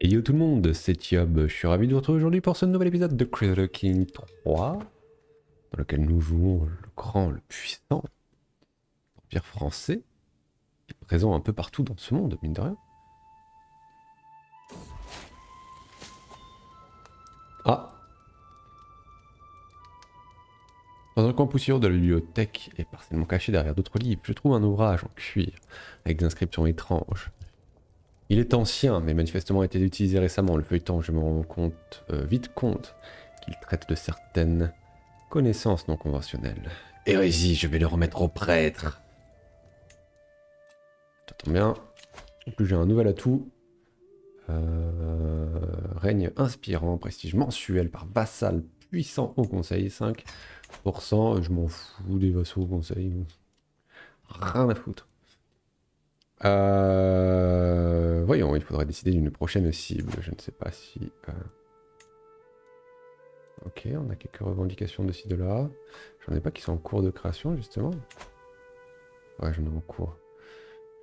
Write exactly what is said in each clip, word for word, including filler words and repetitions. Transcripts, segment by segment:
Et yo tout le monde, c'est Thiob, je suis ravi de vous retrouver aujourd'hui pour ce nouvel épisode de Crusader Kings trois, dans lequel nous jouons le grand, le puissant empire français, qui est présent un peu partout dans ce monde, mine de rien. Ah, dans un coin poussiéreux de la bibliothèque et partiellement caché derrière d'autres livres, je trouve un ouvrage en cuir avec des inscriptions étranges. Il est ancien, mais manifestement a été utilisé récemment. Le feuilleton, je me rends compte, euh, vite compte qu'il traite de certaines connaissances non conventionnelles. Hérésie, je vais le remettre au prêtre. T'entends bien. En plus, j'ai un nouvel atout. Euh, règne inspirant, prestige mensuel par vassal puissant au conseil, cinq pour cent, je m'en fous des vassaux au conseil, rien à foutre. Euh, voyons, il faudrait décider d'une prochaine cible, je ne sais pas si... Euh... Ok, on a quelques revendications de ci, de là, j'en ai pas qui sont en cours de création justement. Ouais, j'en ai en cours,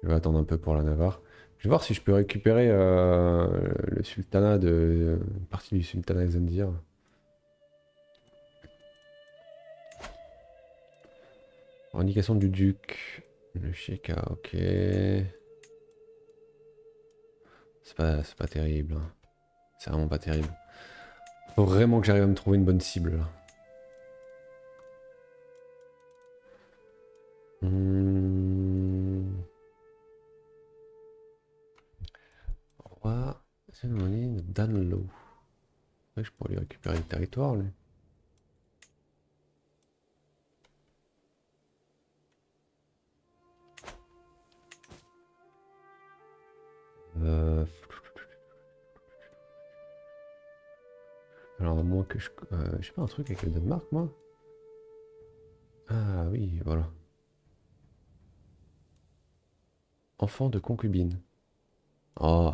je vais attendre un peu pour la Navarre. Je vais voir si je peux récupérer euh, le sultanat de... une partie du sultanat de Zendir. Indication du duc, le Sheka, ok. C'est pas, c'est pas terrible, hein. C'est vraiment pas terrible. Faut vraiment que j'arrive à me trouver une bonne cible là. Hmm. Roi, c'est le nom de Danlow. Ouais, je pourrais lui récupérer le territoire lui. Euh... Alors à moins que je... Euh, j'ai pas un truc avec le Danemark moi. Ah oui, voilà. Enfant de concubine. Oh.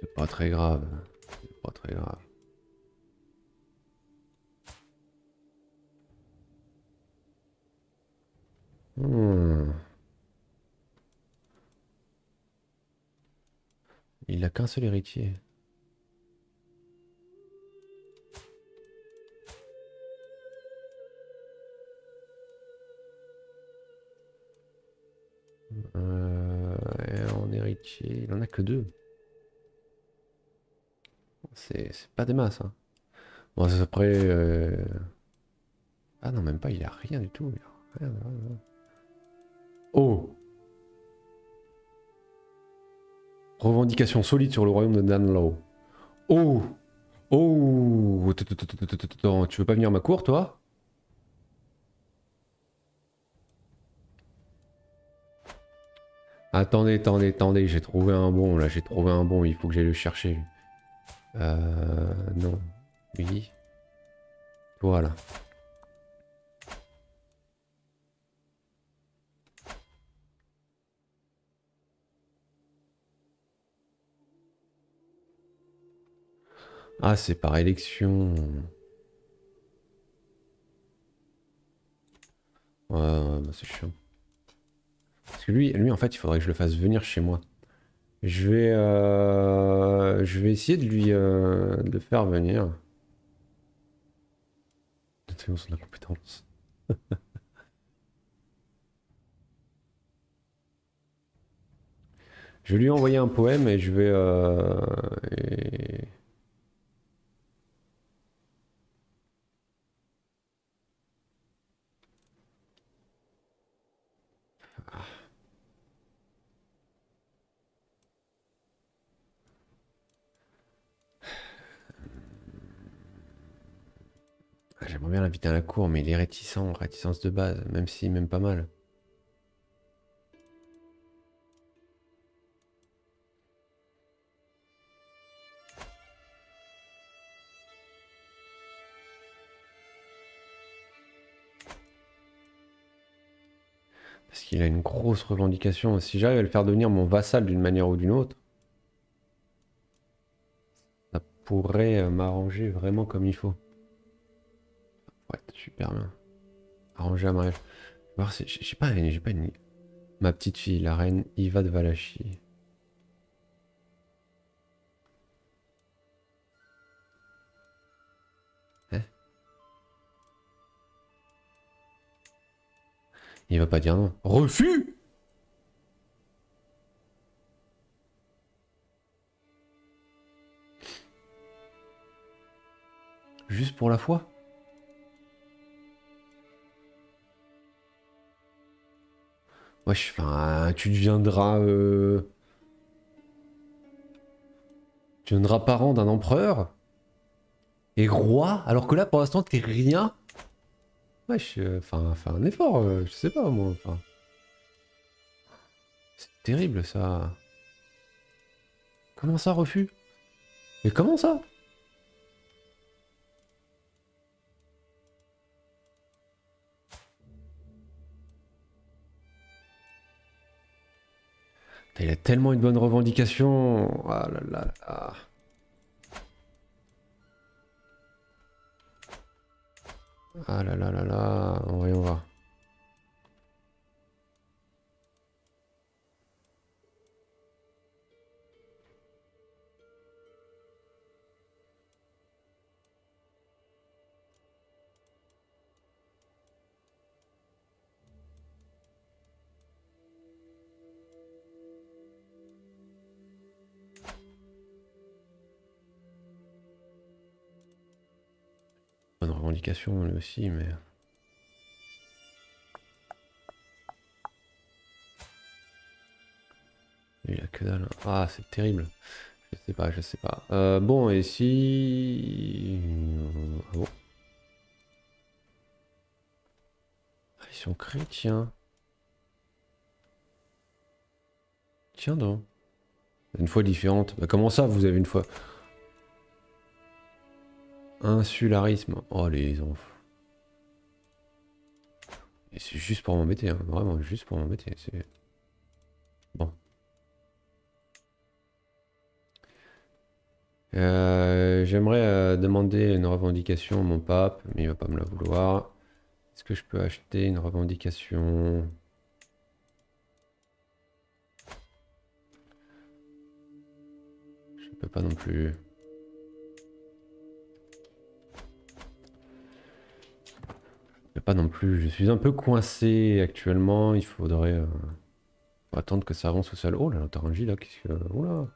C'est pas très grave. C'est pas très grave. Hmm. Il a qu'un seul héritier. Euh, en héritier, il en a que deux. C'est pas des masses. Hein. Bon, c'est après. Euh... Ah non, même pas. Il a rien du tout. Il a rien, rien, rien. Oh. Revendication solide sur le royaume de Danlow. Oh. Oh. Tu veux pas venir à ma cour, toi? Attendez, attendez, attendez. J'ai trouvé un bon, là. J'ai trouvé un bon. Il faut que j'aille le chercher. Euh... Non. Oui. Voilà. Ah, c'est par élection. Ouais, ouais, bah c'est chiant. Parce que lui, lui, en fait, il faudrait que je le fasse venir chez moi. Je vais, euh, je vais essayer de lui, euh, de le faire venir. Détruisons son incompétence. Je vais lui envoyer un poème et je vais. Euh, et... J'aimerais bien l'inviter à la cour, mais il est réticent, réticence de base, même si même pas mal. Parce qu'il a une grosse revendication. Si j'arrive à le faire devenir mon vassal d'une manière ou d'une autre, ça pourrait m'arranger vraiment comme il faut. Super bien. Arranger un mariage. voir si... J'ai pas, pas une... Ma petite fille, la reine Iva de Valachie. Hein? Il va pas dire non. Refus! Juste pour la foi? Wesh, enfin, tu deviendras... Euh... Tu deviendras parent d'un empereur et roi, alors que là, pour l'instant, t'es rien. Wesh, enfin, euh, fais un effort, euh, je sais pas, moi, enfin... C'est terrible, ça. Comment ça, refus? Mais comment ça? Il a tellement une bonne revendication. Oh là là là. Ah là là là là. On va y on va. Lui aussi, mais il a que dalle. Ah, c'est terrible. Je sais pas, je sais pas. Euh, bon, et si ah bon. Ah, ils sont chrétiens. Tiens donc. Une foi différente. Bah, comment ça, vous avez une foi? Insularisme. Oh les enfants. Et c'est juste pour m'embêter, hein. Vraiment juste pour m'embêter. C'est bon. Euh, J'aimerais euh, demander une revendication à mon pape, mais il va pas me la vouloir. Est-ce que je peux acheter une revendication? Je peux pas non plus. Pas non plus, je suis un peu coincé actuellement, il faudrait euh, attendre que ça avance au sol. Oh là, l'autorangie là, qu'est-ce que... Oh là.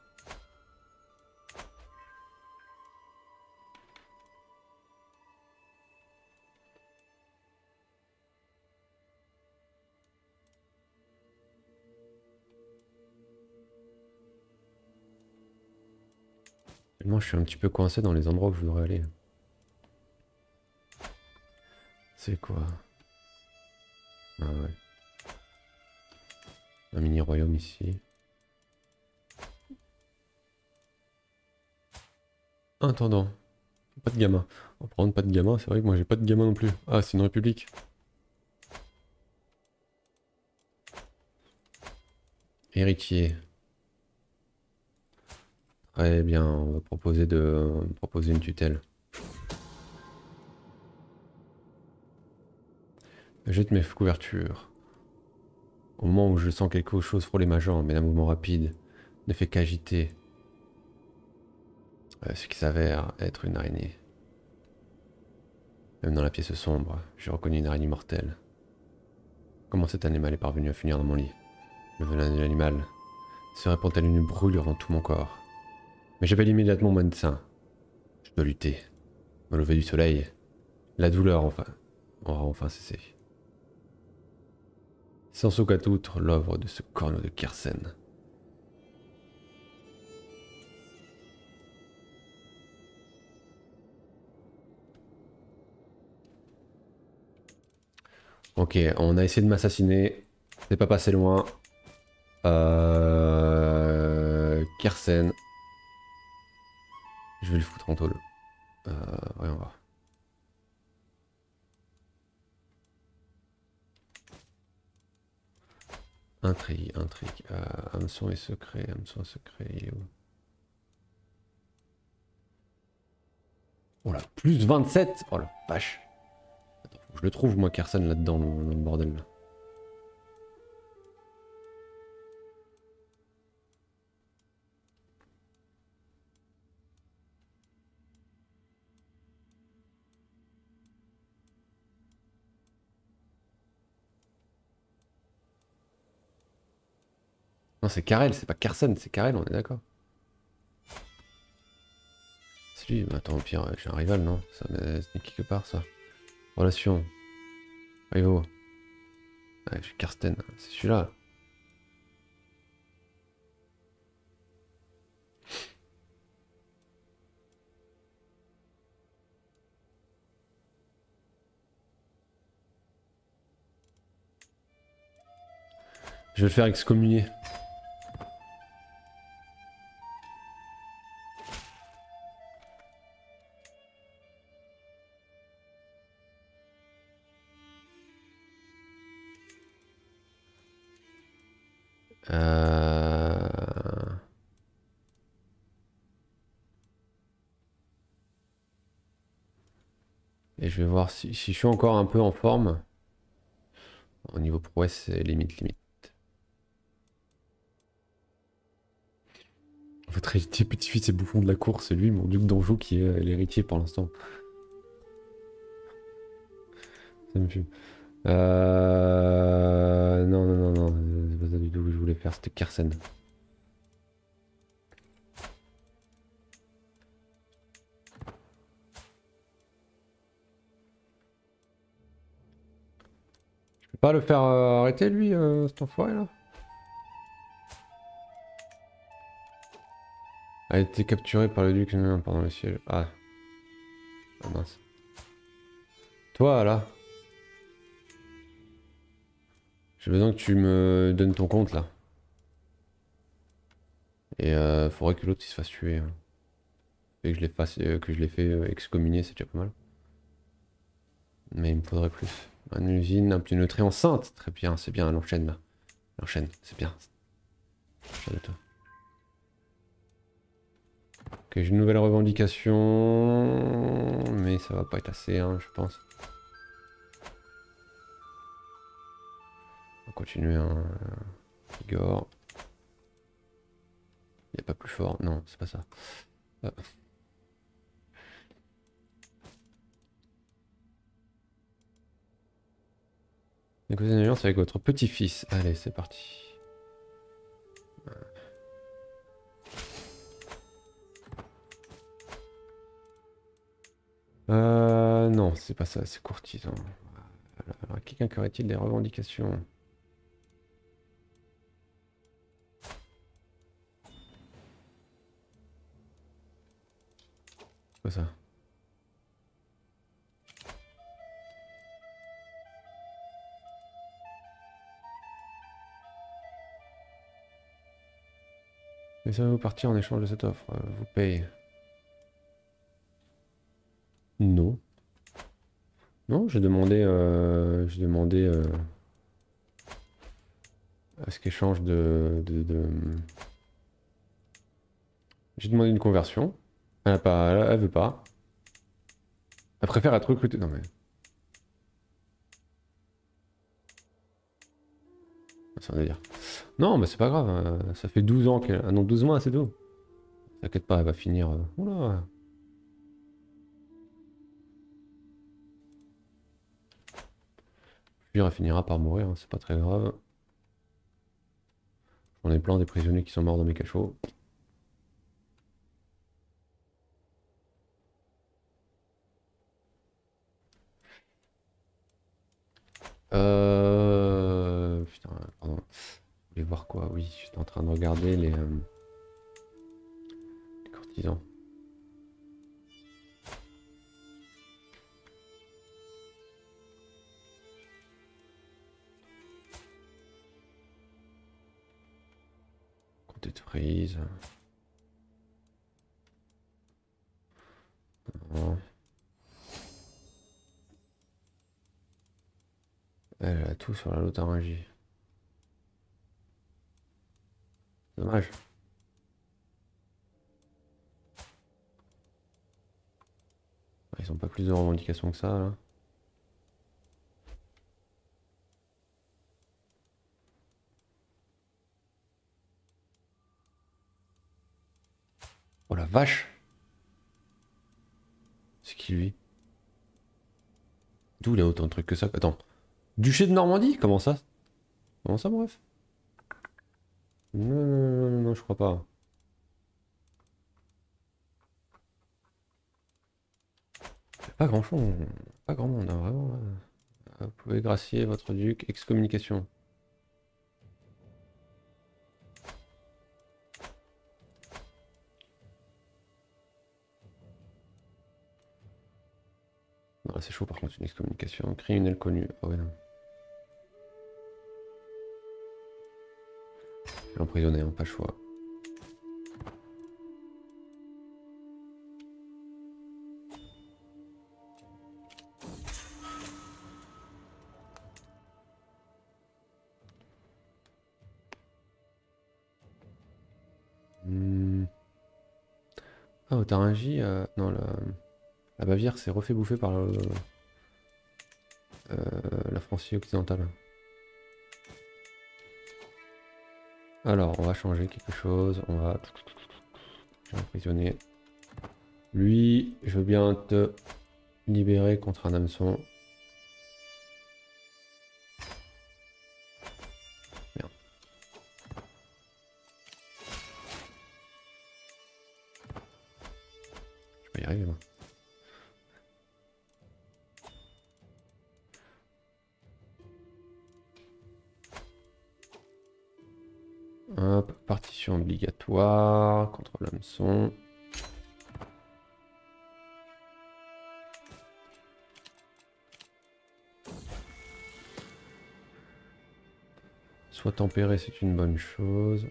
Tellement je suis un petit peu coincé dans les endroits où je voudrais aller. C'est quoi? Ah ouais. Un mini royaume ici. Intendant. Pas de gamin. En prendre pas de gamin, c'est vrai que moi j'ai pas de gamin non plus. Ah, c'est une république. Héritier. Très bien, on va proposer de proposer une tutelle. Jette mes couvertures. Au moment où je sens quelque chose frôler ma jambe, mais d'un mouvement rapide ne fait qu'agiter euh, ce qui s'avère être une araignée. Même dans la pièce sombre, j'ai reconnu une araignée mortelle. Comment cet animal est parvenu à finir dans mon lit? Le venin de l'animal se répand-elle une brûlure dans tout mon corps? Mais j'appelle immédiatement mon médecin. Je dois lutter. Me lever du soleil. La douleur enfin aura enfin cessé. Sans aucun doute, l'œuvre de ce corneau de Kersen. Ok, on a essayé de m'assassiner. C'est pas passé loin. Euh... Kersen. Je vais le foutre en tôle. Euh... Voyons voir. Intrigue, intrigue, euh, hameçon et secret, hameçon et secret, il est où? Oh là, plus vingt-sept! Oh la vache! Attends, faut que je le trouve moi, Karsten, là-dedans, dans le bordel là. Non, c'est Karel, c'est pas Kersen, c'est Karel, on est d'accord. C'est lui, mais attends, au pire, j'ai un rival, non? Ça c'est quelque part, ça. Relation. Rivaux. Ouais, j'ai Karsten, c'est celui-là. Je vais le faire excommunier. Euh... Et je vais voir si, si je suis encore un peu en forme. Au niveau prouesse, c'est limite, limite. Votre héritier petit-fils et bouffon de la cour, c'est lui, mon duc d'Anjou, qui est l'héritier pour l'instant. Ça me fume. Euh... Non, non, non, non, c'est pas ça du tout que je voulais faire, c'était Kersen. Je peux pas le faire euh, arrêter, lui, euh, cet enfoiré, là? A été capturé par le duc lui-même pendant le siège. Ah. Ah mince. Toi là. J'ai besoin que tu me donnes ton compte là. Et euh, faudrait que l'autre il se fasse tuer. Hein. Et que je l'ai fasse, euh, que je l'ai fait euh, excommunier, c'est déjà pas mal. Mais il me faudrait plus. Une usine, un petit neutré enceinte. Très bien, c'est bien, elle enchaîne là. Elle enchaîne, c'est bien. Enchaîne toi. Ok, j'ai une nouvelle revendication, mais ça va pas être assez, hein, je pense. On va continuer, hein. Igor. Il n'y a pas plus fort, non, c'est pas ça. Ah. Négocier une alliance avec votre petit-fils. Allez, c'est parti. Euh... Non, c'est pas ça, c'est courtisan. Alors, alors quelqu'un qui aurait-il des revendications? C'est quoi ça? Laissez-vous partir en échange de cette offre, vous paye. Non. Non, j'ai demandé, euh, j'ai demandé euh, à ce qu'échange de... de, de... J'ai demandé une conversion. Elle a pas, elle, elle veut pas. Elle préfère être recrutée. Non mais... C'est un délire. Non mais c'est pas grave, hein. Ça fait douze ans qu'elle... Ah non, douze mois, c'est tout. T'inquiète pas, elle va finir... Oula. Elle finira par mourir, hein, c'est pas très grave. J'en ai plein des prisonniers qui sont morts dans mes cachots. Euh... Putain, pardon. Je voulais voir quoi? Oui, j'étais en train de regarder les, euh... les courtisans. De frise. Non. Elle a tout sur la Lotharingie. Dommage. Ils ont pas plus de revendications que ça là. Oh la vache! C'est qui lui? D'où il a autant de trucs que ça? Attends. Duché de Normandie? Comment ça? Comment ça, bref? Non, non, non, non, je crois pas. Pas grand chose, pas grand monde, hein, vraiment. Hein. Vous pouvez gracier votre duc, excommunication. Ah, c'est chaud par contre, une excommunication. Criminel connu. Ah ouais, non. Je suis emprisonné, hein, pas le choix. Hmm. Ah, au Thuringie, euh, non, la... la Bavière s'est refait bouffer par le... euh, la Francie occidentale. Alors, on va changer quelque chose, on va... Je vais emprisonner. Lui, je veux bien te libérer contre un hameçon. Merde. Je vais y arriver, moi. Hop, partition obligatoire, contre l'hameçon. Soit tempéré, c'est une bonne chose.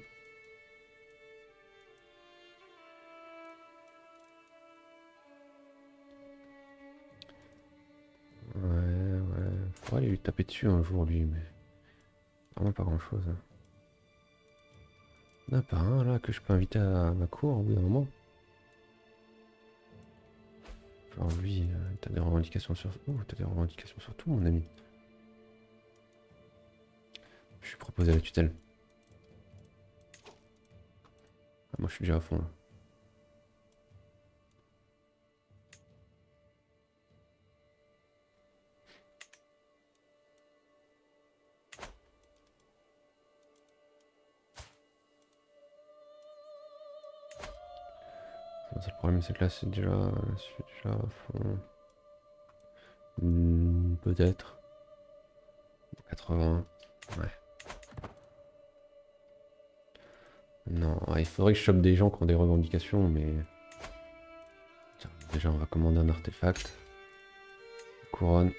Ouais, ouais, faut aller lui taper dessus un jour lui, mais vraiment pas grand chose. Hein. Il n'y en a pas un là que je peux inviter à ma cour au bout d'un moment. Genre lui, t'as des revendications sur... Oh, t'as des revendications sur tout mon ami. Je suis proposé à la tutelle. Ah, moi je suis déjà à fond là. Le problème c'est que là c'est déjà, déjà hmm, peut-être quatre-vingts, ouais. Non, ouais, il faudrait que je chope des gens qui ont des revendications, mais tiens, déjà on va commander un artefact, couronne.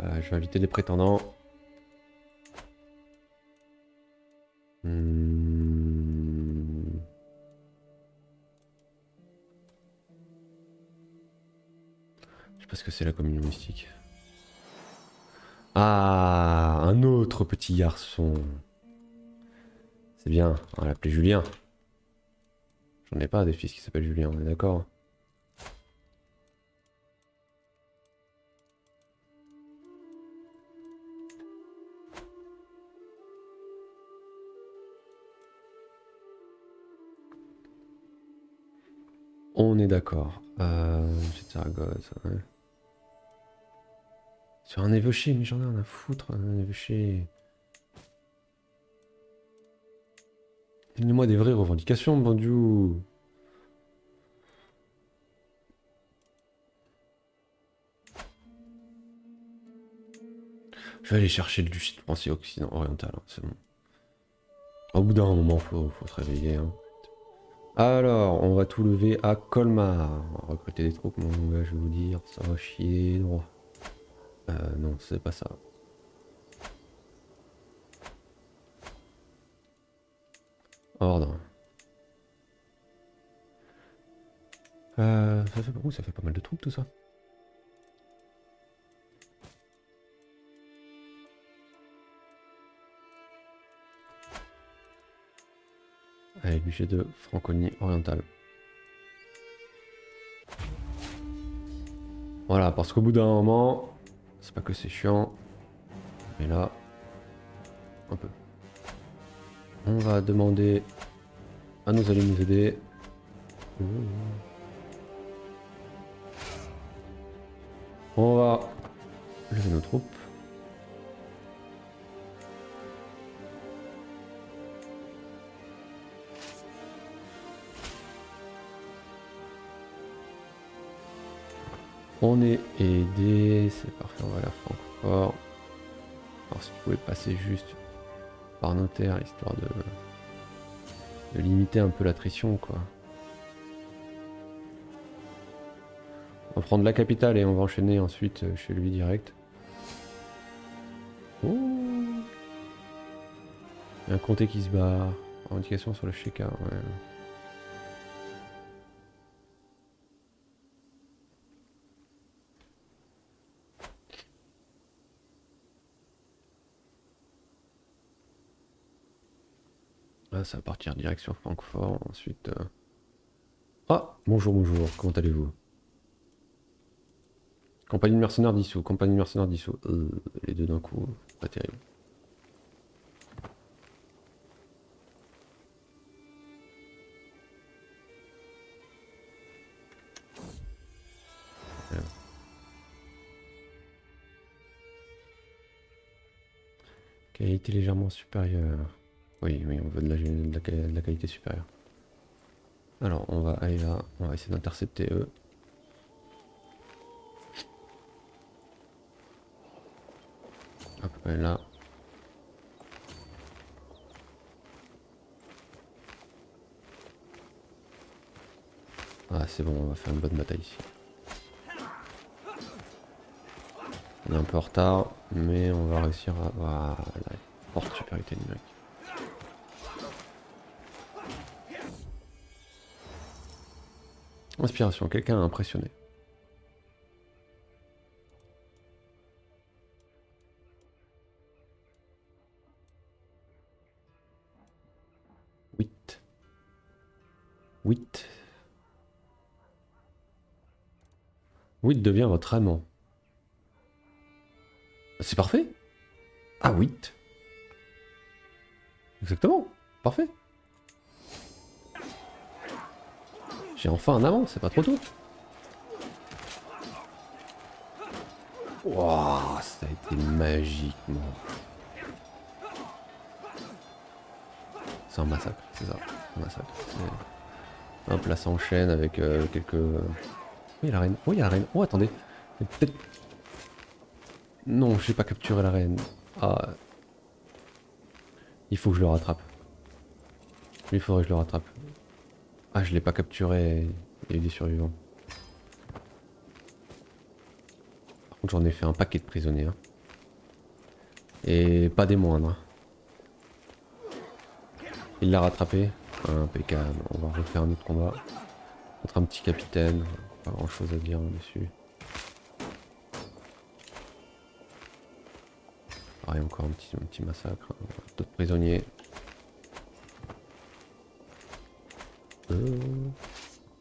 Euh, je vais inviter des prétendants. Hmm. Parce que c'est la communion mystique. Ah, un autre petit garçon. C'est bien, on va l'appeler Julien. J'en ai pas des fils qui s'appellent Julien, on est d'accord. On est d'accord. Euh, c'est ouais. Sur un évêché, mais j'en ai rien à foutre, un évêché. Donnez-moi des vraies revendications, Bandiou. Je vais aller chercher le duché de Francie occidentale, hein, c'est bon. Au bout d'un moment, faut, faut se réveiller. Hein. Alors, on va tout lever à Colmar. On va recruter des troupes, mon gars, je vais vous dire, ça va chier droit. Euh, non, c'est pas ça. Ordre. Euh, ça fait beaucoup, ça fait pas mal de troupes tout ça. Allez, budget de Franconie orientale. Voilà, parce qu'au bout d'un moment... C'est pas que c'est chiant, mais là, un peu. On va demander à nos alliés de nous aider. On va lever nos troupes. On est aidé, c'est parfait, on va à la Francfort. Alors si vous pouvez passer juste par notaire, histoire de, de limiter un peu l'attrition quoi. On va prendre la capitale et on va enchaîner ensuite chez lui direct. Oh. Il y a un comté qui se barre. Indication sur le Sheka, ouais. Là, ça va partir direct sur Francfort. Ensuite. Euh... Ah, bonjour, bonjour, comment allez-vous? Compagnie de mercenaires dissous, compagnie de mercenaires dissous. Euh, les deux d'un coup, pas terrible. Qualité légèrement supérieure. Oui, oui, on veut de la, de la, de la qualité supérieure. Alors, on va aller là, on va essayer d'intercepter eux. Hop, là. Ah, c'est bon, on va faire une bonne bataille ici. On est un peu en retard, mais on va réussir à... Voilà, forte supériorité numérique. Inspiration, quelqu'un a impressionné. huit. huit. huit devient votre amant. C'est parfait. Ah, huit. Exactement. Parfait. J'ai enfin un amant, c'est pas trop tôt. Wouah, ça a été magique, moi. C'est un massacre, c'est ça. Un massacre. Hop, là ça enchaîne avec euh, quelques... Oui, la reine. Oui, il y a la reine. Oh, attendez. Peut-être... Non, j'ai pas capturé la reine. Ah. Il faut que je le rattrape. Il faudrait que je le rattrape. Ah, je l'ai pas capturé, il y a eu des survivants. Par contre, j'en ai fait un paquet de prisonniers. Hein. Et pas des moindres. Il l'a rattrapé. Impeccable. On va refaire un autre combat. Contre un petit capitaine. Pas grand chose à dire dessus. Pareil, encore un petit, un petit massacre. D'autres prisonniers.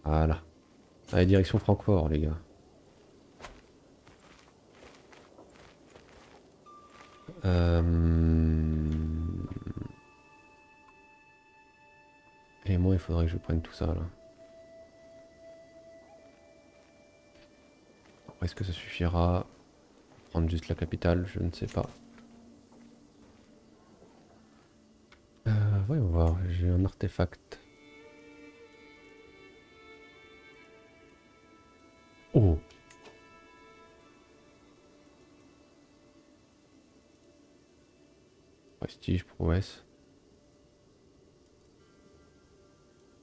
Voilà. Allez, direction Francfort, les gars. Euh... Et moi, il faudrait que je prenne tout ça, là. Est-ce que ça suffira? Prendre juste la capitale, je ne sais pas. Euh, voyons voir, j'ai un artefact. Oh. Prestige, prouesse.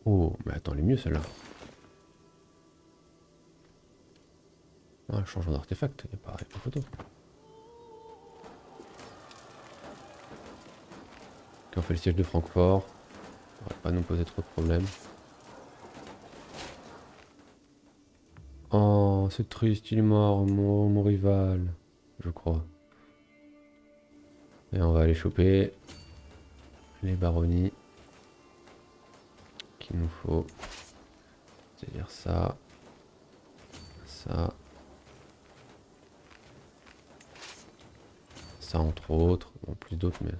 Oh, mais attends, elle est mieux celle-là. Ah, changeons d'artefact, il n'y a pas de photo. Quand on fait le siège de Francfort, on ne va pas nous poser trop de problèmes. Oh, c'est triste, il est mort, mon, mon rival, je crois. Et on va aller choper les baronnies qu'il nous faut. C'est-à-dire ça, ça, ça entre autres, bon, plus d'autres, mais...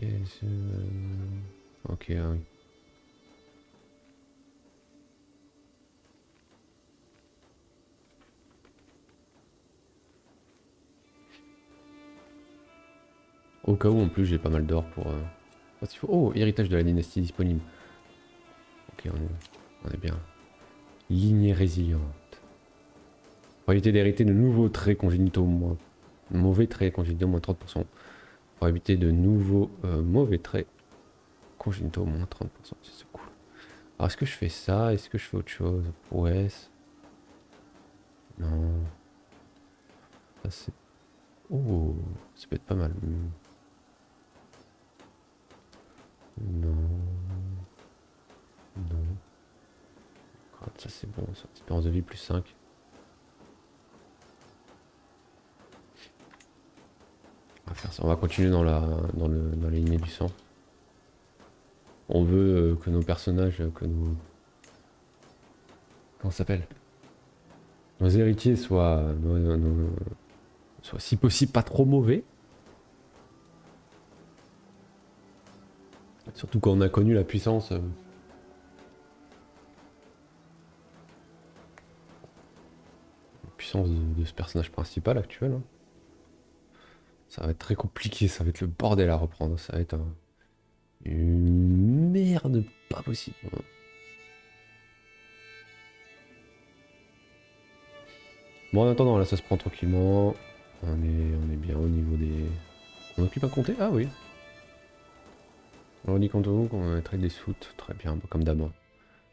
Ok, euh... ok, ah oui. Au cas où en plus j'ai pas mal d'or pour, euh, Quand il faut... Oh, héritage de la dynastie disponible. Ok, on est, on est bien. Lignée résiliente. Probabilité d'hériter de nouveaux traits congénitaux moins... Mauvais traits congénitaux moins trente pour cent. Probabilité de nouveaux euh, mauvais traits congénitaux moins trente pour cent. C'est cool. Alors est-ce que je fais ça? Est-ce que je fais autre chose? Ouais. Non. Ça c'est... Oh, ça peut être pas mal. Non. Non. Ça c'est bon, ça. Espérance de vie plus cinq. On va faire ça. On va continuer dans la dans le dans les lignées du sang. On veut euh, que nos personnages, que nos... Comment ça s'appelle? Nos héritiers soient... Nos, nos, nos... soient si possible pas trop mauvais. Surtout quand on a connu la puissance... Euh... La puissance de, de ce personnage principal actuel. Hein. Ça va être très compliqué, ça va être le bordel à reprendre, ça va être... un... Une merde pas possible. Bon, en attendant, là ça se prend tranquillement. On est, on est bien au niveau des... On occupe un comté? Ah oui. On dit contre vous qu'on traite des soutes. Très bien, comme d'abord.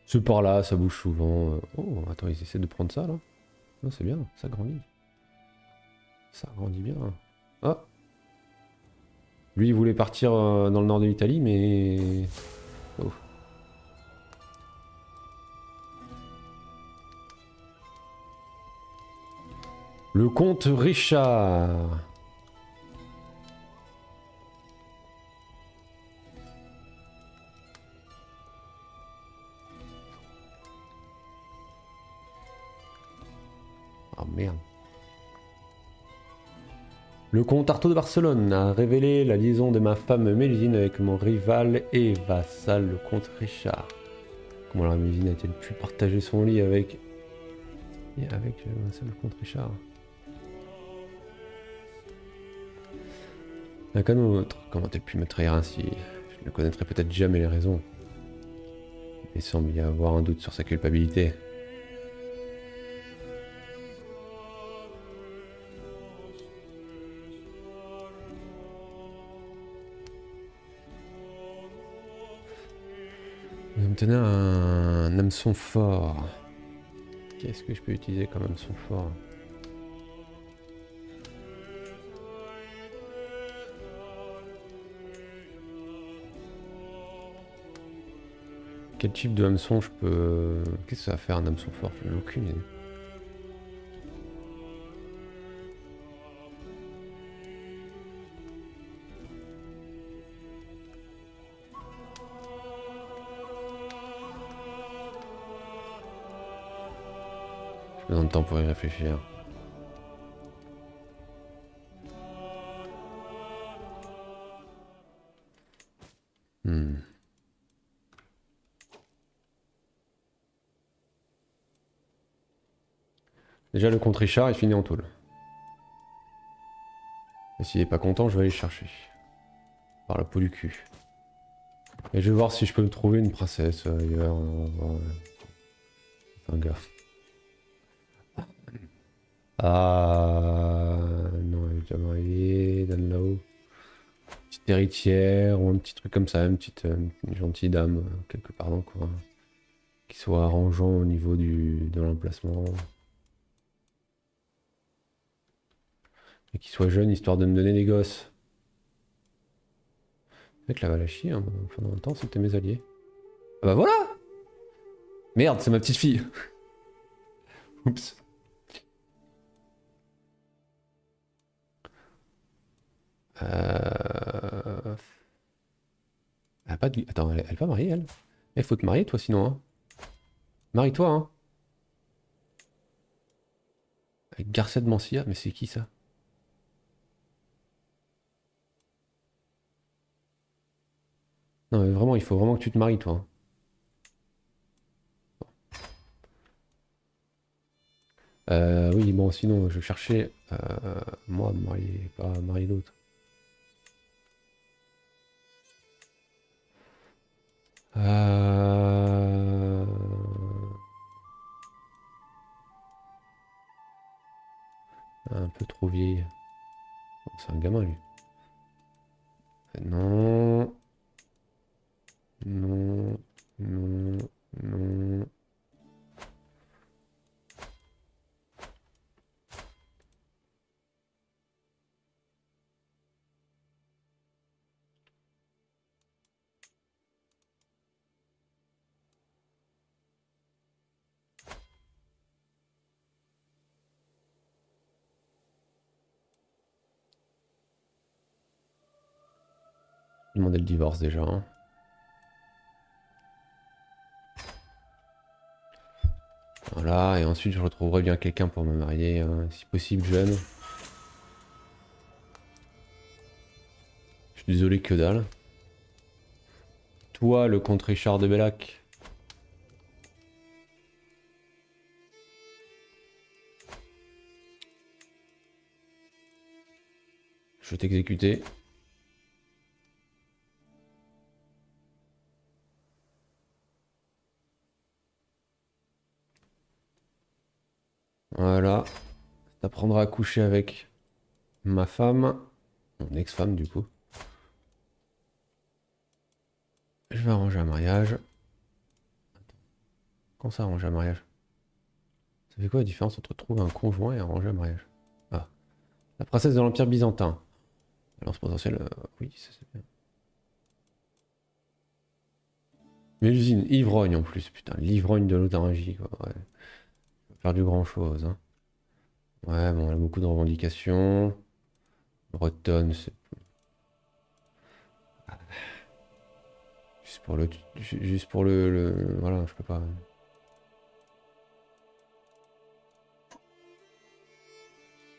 Ce port là, ça bouge souvent. Oh, attends, ils essaient de prendre ça là. Non, c'est bien, ça grandit. Ça grandit bien. Ah. Lui, il voulait partir euh, dans le nord de l'Italie, mais... Oh. Le comte Richard. Oh merde. Le comte Arthur de Barcelone a révélé la liaison de ma femme Mélisine avec mon rival et vassal, le comte Richard. Comment la Mélisine a-t-elle pu partager son lit avec... Et avec le vassal, le comte Richard. D'un cas d'autre, comment a-t-elle pu me trahir ainsi? Je ne connaîtrai peut-être jamais les raisons. Il semble y avoir un doute sur sa culpabilité. Tenez un hameçon fort. Qu'est-ce que je peux utiliser comme hameçon fort? Quel type de hameçon je peux... Qu'est-ce que ça va faire un hameçon fort? J'ai aucune idée. Besoin de temps pour y réfléchir. Hmm. Déjà le comte Richard est fini en tôle. Et s'il n'est pas content, je vais aller le chercher. Par la peau du cul. Et je vais voir si je peux me trouver une princesse ailleurs. Enfin gaffe. Ah non, elle est déjà mariée, Danlow. Petite héritière ou un petit truc comme ça, une petite une, une gentille dame, quelque part dans quoi. Qui soit arrangeant au niveau du, de l'emplacement. Et qui soit jeune, histoire de me donner des gosses. Avec la Valachie, hein, pendant un temps, c'était mes alliés. Ah bah voilà! Merde, c'est ma petite fille. Oups. Euh... Elle a pas de... Attends, elle n'est pas mariée, elle. Il faut te marier, toi, sinon. Hein. Marie-toi, hein. Avec Garcia de Mancia, mais c'est qui ça? Non, mais vraiment, il faut vraiment que tu te maries, toi. Hein. Bon. Euh, oui, bon, sinon, je cherchais euh, moi à me marier, pas à marier d'autres. Euh... Un peu trop vieille. C'est un gamin lui. Non. Non. Non. Non. Demander le divorce déjà. Hein. Voilà, et ensuite je retrouverai bien quelqu'un pour me marier, hein, si possible jeune. Je suis désolé que dalle. Toi, le comte Richard de Bellac. Je vais t'exécuter. Voilà, t'apprendras à coucher avec ma femme, mon ex-femme du coup. Je vais arranger un mariage. Quand ça arranger un mariage? Ça fait quoi la différence entre trouver un conjoint et arranger un mariage? Ah, la princesse de l'Empire byzantin. Alliance potentielle, euh, oui, ça c'est bien. Mélisine, ivrogne en plus, putain, l'ivrogne de l'Autaringie quoi, ouais. Du grand chose. Hein. Ouais, bon, on a beaucoup de revendications. Bretonne, c'est. Juste pour le. Juste pour le. le... Voilà, je peux pas.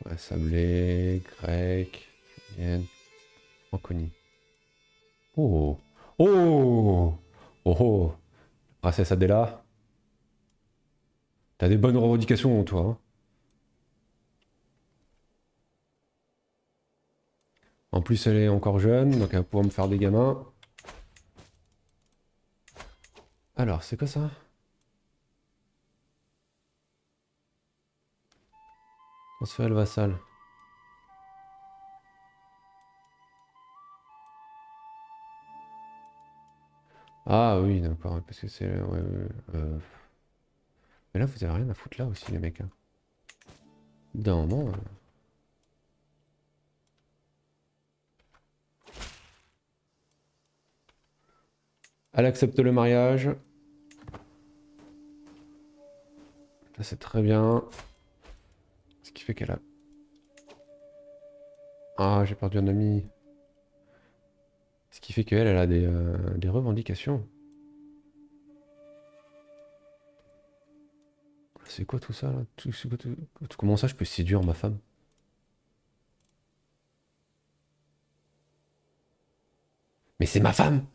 Ouais, sablé, grec, franconie. Oh! Oh! Oh! Oh! Princesse Adela? T'as des bonnes revendications, toi. Hein. En plus, elle est encore jeune, donc elle va pouvoir me faire des gamins. Alors, c'est quoi ça? Transférer le vassal. Ah oui, d'accord, parce que c'est... Ouais, ouais, euh... Mais là, vous avez rien à foutre là aussi, les mecs. Hein. D'un moment. Euh... Elle accepte le mariage. Ça, c'est très bien. Ce qui fait qu'elle a. Ah, j'ai perdu un ami. Ce qui fait qu'elle, elle a des, euh, des revendications. C'est quoi tout ça là? tout, tout, tout, tout, Comment ça je peux séduire ma femme? Mais c'est ma femme!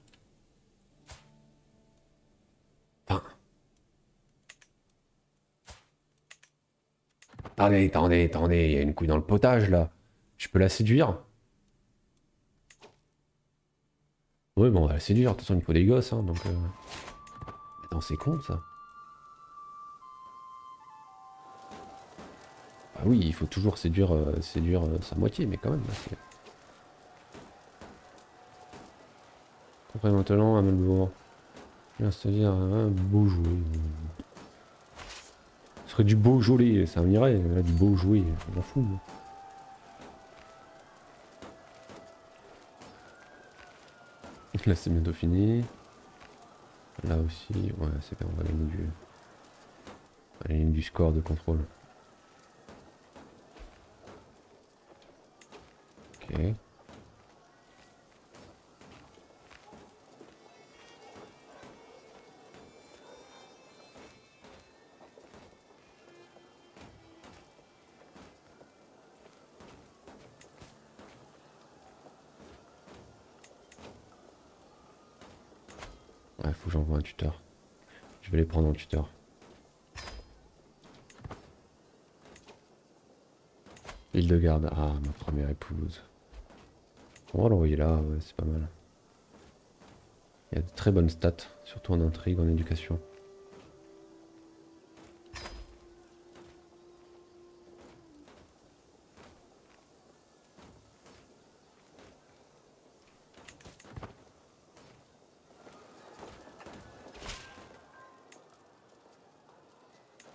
Enfin... Attendez, attendez, attendez, il y a une couille dans le potage là. Je peux la séduire? Oui bon, on va la séduire, de toute façon il faut des gosses hein, donc... Euh... Attends, c'est con ça. Ah oui, il faut toujours séduire, euh, séduire euh, sa moitié, mais quand même. Là, après maintenant, à Melbourne. Je viens se dire un beau jouet. Ce serait du beau joli, ça me irait, là, du beau jouet, je m'en fous. Moi. Là c'est bientôt fini. Là aussi, ouais c'est bien, on va gagner du. On va gagner du score de contrôle. Okay. Ouais, faut que j'envoie un tuteur. Je vais les prendre en tuteur. Île de garde. Ah, ma première épouse. On va l'envoyer là, ouais, c'est pas mal. Il y a de très bonnes stats, surtout en intrigue, en éducation.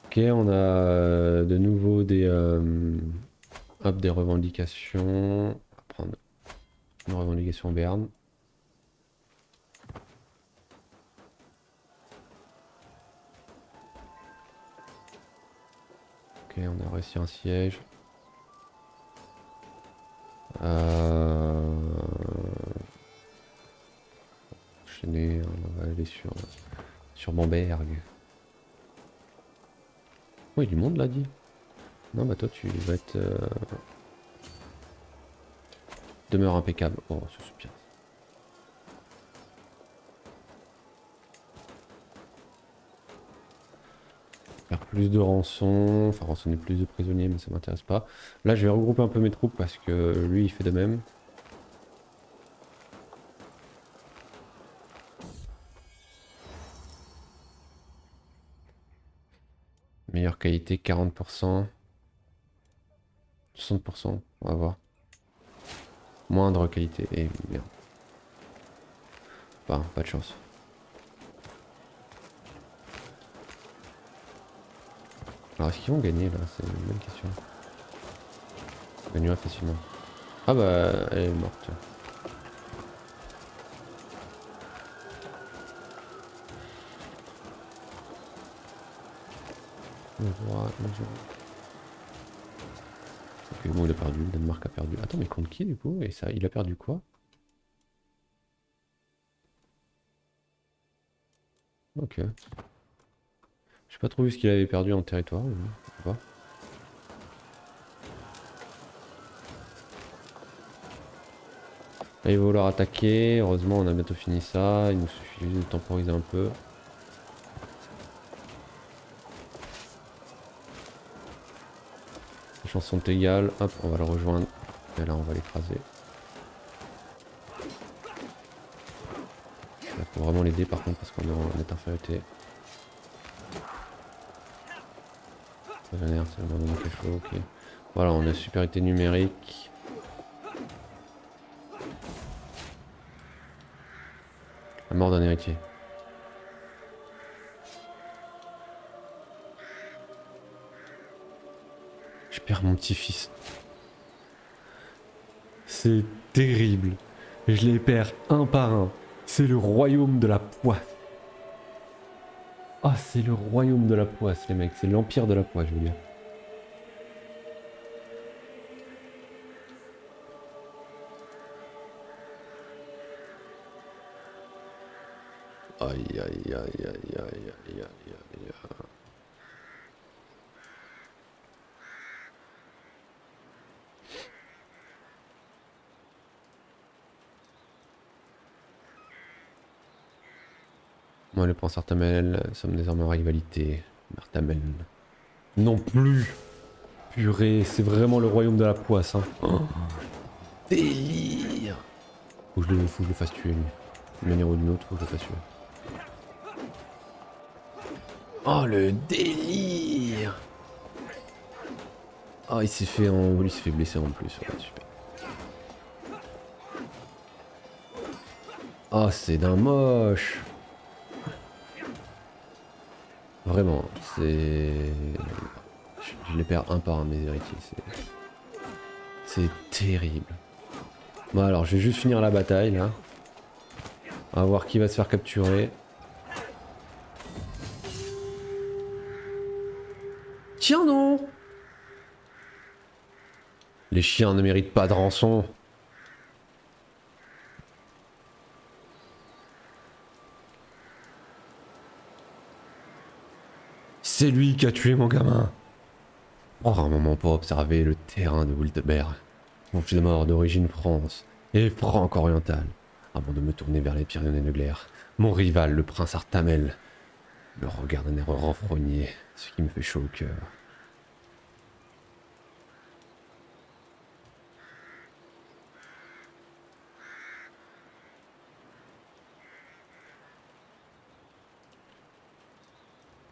Ok, on a de nouveau des, euh, hop, des revendications. On va prendre une revendication Berne. Ok, on a réussi un siège. Euh... Enchaîner, on va aller sur, sur Bamberg. Oh, il y a du monde là, dit. Non, bah toi, tu vas être. Euh... Demeure impeccable. Oh, ce soupir. Faire plus de rançons, enfin rançonner plus de prisonniers, mais ça m'intéresse pas. Là, je vais regrouper un peu mes troupes parce que lui, il fait de même. Meilleure qualité, quarante pour cent, soixante pour cent, on va voir. Moindre qualité, et merde. Bah, pas de chance. Alors est-ce qu'ils vont gagner là? C'est une bonne question. Gagnera facilement. Ah bah, elle est morte. Ok, bon, il a perdu, le Danemark a perdu. Attends, mais contre qui du coup? Et ça, il a perdu quoi? Ok. J'ai pas trop vu ce qu'il avait perdu en territoire. Mais... Là, il va vouloir attaquer. Heureusement, on a bientôt fini ça. Il nous suffit juste de temporiser un peu. Les chances sont égales, hop, on va le rejoindre, et là on va l'écraser. Il faut vraiment l'aider par contre parce qu'on est en net infériorité. C'est le moment où il fait chaud, ok. Voilà, on a supériorité numérique. La mort d'un héritier. Mon petit-fils. C'est terrible. Je les perds un par un. C'est le royaume de la poisse. Ah, oh, c'est le royaume de la poisse, les mecs. C'est l'empire de la poisse, je veux dire. Aïe, aïe, aïe, aïe, aïe, aïe, aïe, aïe, aïe. Moi, le prince Artamel, nous sommes désormais en rivalité. Artamel. Non plus. Purée, c'est vraiment le royaume de la poisse. Hein. Oh, délire. Faut que, je le, faut que je le fasse tuer, lui. D'une manière ou d'une autre, faut que je le fasse tuer. Oh, le délire. Ah, oh, il s'est fait, en... il s'est fait blesser en plus. Ouais, super. Oh, c'est d'un moche. Vraiment, c'est... Je les perds un par un, mes héritiers, c'est terrible. Bon alors, je vais juste finir la bataille, là. On va voir qui va se faire capturer. Tiens non! Les chiens ne méritent pas de rançon. C'est lui qui a tué mon gamin. Prends un moment pour observer le terrain de Wildebert, mon fils de mort d'origine France et franco-orientale, avant de me tourner vers les Pyrénées de Glaire. Mon rival, le prince Artamel, me regarde d'un air renfrogné, ce qui me fait chaud au cœur.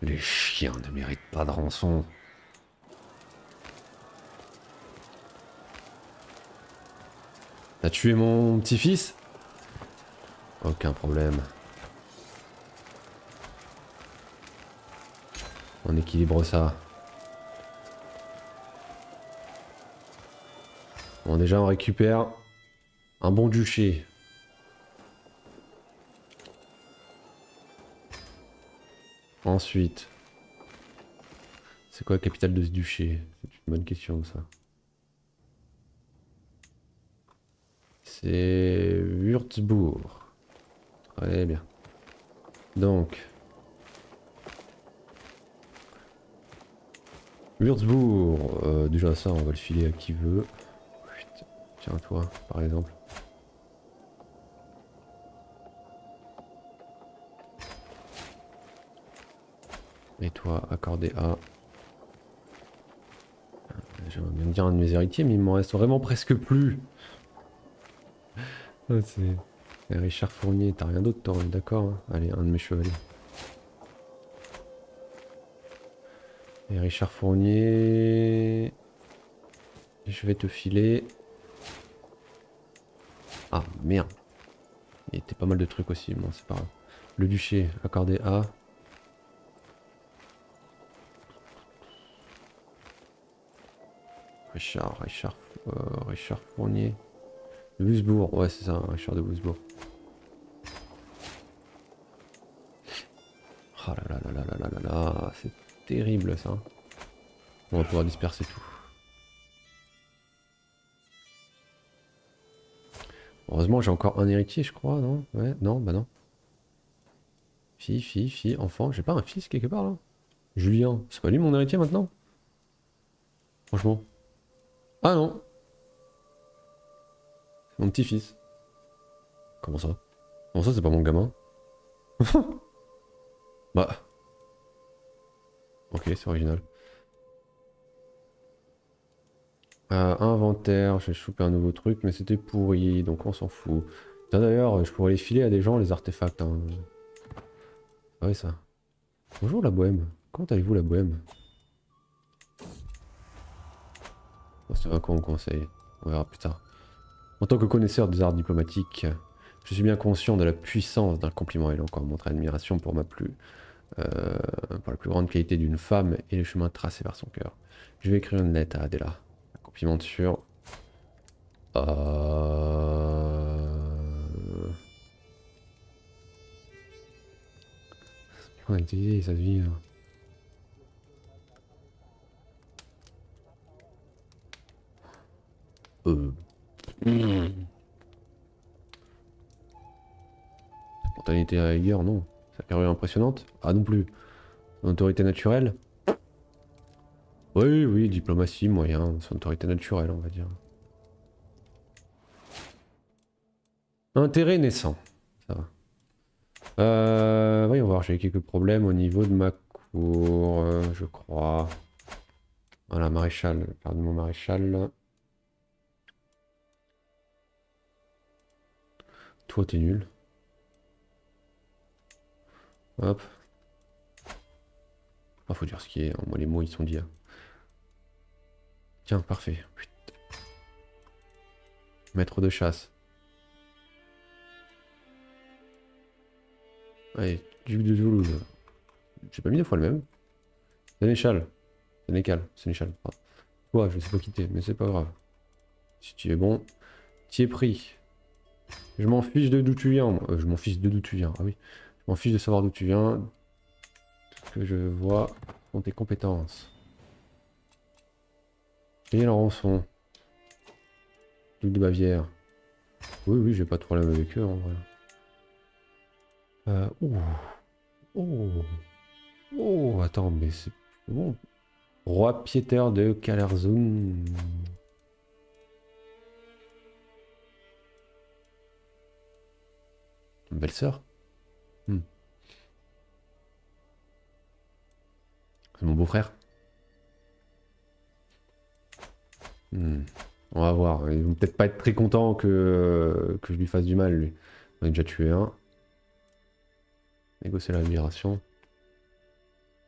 Les chiens ne méritent pas de rançon. T'as tué mon petit-fils? Aucun problème. On équilibre ça. Bon, déjà on récupère un bon duché. Ensuite, c'est quoi la capitale de ce duché? C'est une bonne question ça. C'est Würzburg. Très bien. Donc, Würzburg. Euh, déjà ça, on va le filer à qui veut. Tiens, toi, par exemple. Et toi, accordé à... J'aimerais bien dire un de mes héritiers, mais il m'en reste vraiment presque plus. Ah, c'est... Richard Fournier, t'as rien d'autre, toi, on est d'accord, hein? Allez, un de mes chevaliers. Et Richard Fournier... Je vais te filer... Ah, merde. Il était pas mal de trucs aussi, bon, c'est pas grave. Le duché, accordé à... Richard, Richard, euh, Richard Fournier. De Luzbourg, ouais c'est ça, Richard de Luzbourg. Oh là là là là là là là là, c'est terrible ça. On va pouvoir disperser tout. Heureusement j'ai encore un héritier je crois, non? Ouais, non, bah non. Fille, fille, fille, enfant, j'ai pas un fils quelque part là? Julien, c'est pas lui mon héritier maintenant? Franchement. Ah non! Mon petit-fils. Comment ça? Comment ça c'est pas mon gamin? Bah... Ok, c'est original. Euh, inventaire, j'ai chopé un nouveau truc, mais c'était pourri, donc on s'en fout. D'ailleurs, je pourrais les filer à des gens, les artefacts. Hein. Ah oui, ça. Bonjour la bohème. Comment allez-vous la bohème? Oh, c'est un con conseil. On verra plus tard. En tant que connaisseur des arts diplomatiques, je suis bien conscient de la puissance d'un compliment éloquent. Montre admiration pour ma plus, euh, pour la plus grande qualité d'une femme et le chemin tracé par son cœur. Je vais écrire une lettre à Adela. Un compliment sur. Euh... On a utilisé ça devient. Euh. Mmh. Spontanéité à la rigueur, non. Sa carrure impressionnante? Ah non plus. Son autorité naturelle? Oui, oui, diplomatie, moyen. Son autorité naturelle, on va dire. Intérêt naissant. Ça va. Euh, voyons voir, j'ai quelques problèmes au niveau de ma cour, euh, je crois. Voilà, maréchal. Pardon, mon maréchal. Toi t'es nul. Hop. Ah, faut dire ce qui est, moi les mots ils sont dits. Hein. Tiens, parfait. Putain. Maître de chasse. Allez, duc de Toulouse. J'ai pas mis deux fois le même. Sénéchal. Sénéchal. Sénéchal. Ah. Toi, je sais pas quitter, mais c'est pas grave. Si tu es bon, tu es pris. Je m'en fiche de d'où tu viens. Euh, je m'en fiche de d'où tu viens. Ah oui. Je m'en fiche de savoir d'où tu viens. Tout ce que je vois sont tes compétences. Payer la rançon. Duc de Bavière. Oui, oui, j'ai pas de problème avec eux en vrai. Euh, oh. Oh. Oh. Attends, mais c'est bon. Roi Pieter de Kalerzoun. Belle sœur. Hmm. C'est mon beau-frère. Hmm. On va voir. Ils vont peut-être pas être très contents que, euh, que je lui fasse du mal, lui. On a déjà tué un. Négocier la libération.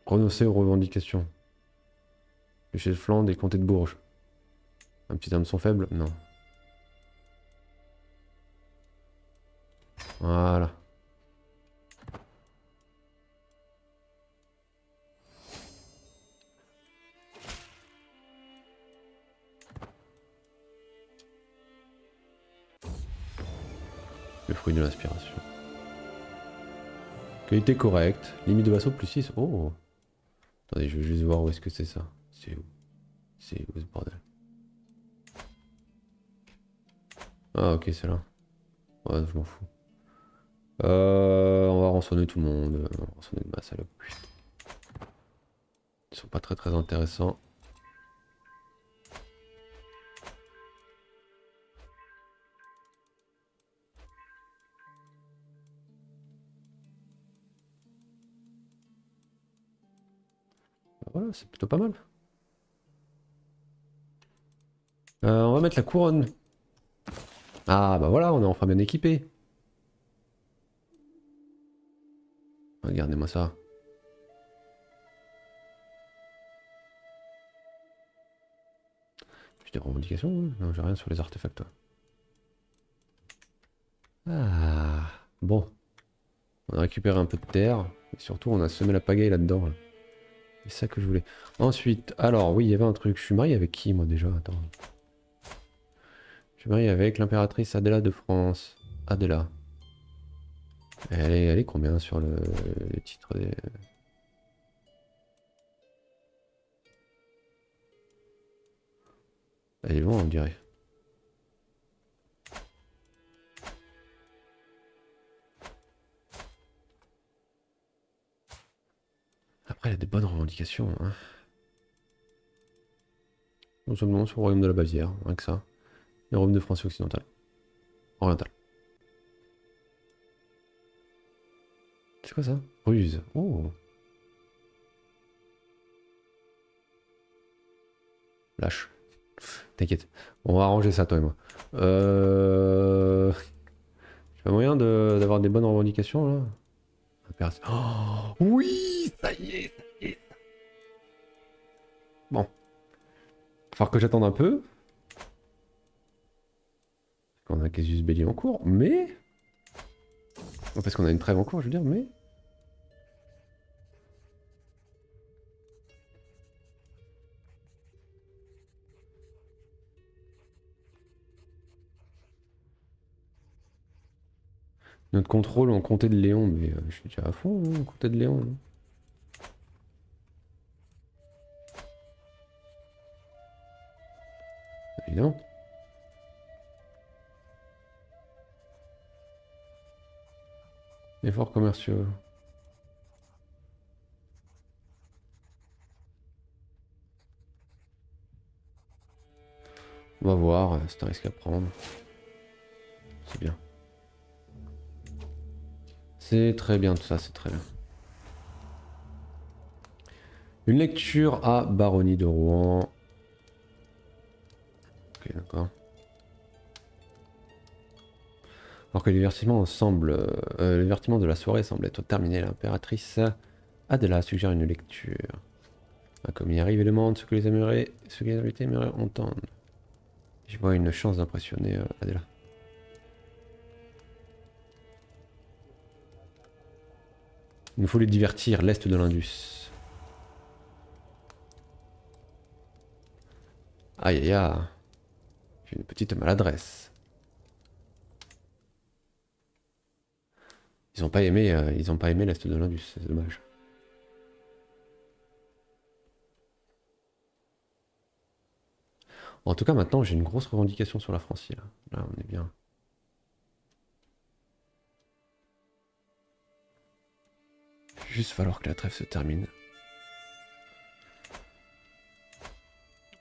Renoncer aux revendications. Duché de Flandre et comté de Bourges. Un petit hameçon faible? Non. Voilà. Le fruit de l'inspiration. Qualité correcte. Limite de l'assaut plus six. Oh! Attendez, je vais juste voir où est-ce que c'est ça. C'est où? C'est où ce bordel? Ah ok, c'est là. Ouais, je m'en fous. Euh, on va rançonner tout le monde. On va rançonner de ma salope. Ils sont pas très très intéressants. Voilà, c'est plutôt pas mal. Euh, on va mettre la couronne. Ah bah voilà, on est enfin bien équipé. Regardez-moi ça. J'ai des revendications? Non, j'ai rien sur les artefacts. Ah bon. On a récupéré un peu de terre. Et surtout on a semé la pagaille là-dedans. Là. C'est ça que je voulais. Ensuite, alors oui, il y avait un truc. Je suis marié avec qui moi déjà? Attends. Je suis marié avec l'impératrice Adela de France. Adela. Elle est, elle est combien sur le, le titre des... Elle est loin, on dirait. Après, elle a des bonnes revendications. Hein. Non seulement sur le royaume de la Bavière, rien que ça. Et le royaume de Francie occidentale. Orientale. C'est quoi ça? Ruse. Oh. Lâche. T'inquiète. On va arranger ça toi et moi. Euh... J'ai pas moyen d'avoir de... des bonnes revendications là. Oh oui, ça y est, ça y est. Bon. Faut que j'attende un peu. On a Casus Belli en cours, mais... Non, parce qu'on a une trêve en cours, je veux dire, mais... Notre contrôle en comté de Léon, mais euh, je suis déjà à fond hein, en comté de Léon. Hein. Évidemment. Efforts commerciaux. On va voir, c'est un risque à prendre. C'est bien. C'est très bien tout ça, c'est très bien. Une lecture à Baronnie de Rouen. Ok, d'accord. Alors que les vertiments, semblent, euh, les vertiments de la soirée semblent être terminés, l'impératrice Adela suggère une lecture. Un commis arrive et demande ce que les aimeraient, ce que les invités aimeraient entendre. Je vois une chance d'impressionner euh, Adela. Il nous faut les divertir, l'est de l'Indus. Aïe aïe aïe, j'ai une petite maladresse. Ils ont pas aimé, euh, ils ont pas aimé l'est de l'Indus, c'est dommage. En tout cas, maintenant, j'ai une grosse revendication sur la Francie là. Là, on est bien. Il va juste falloir que la trêve se termine.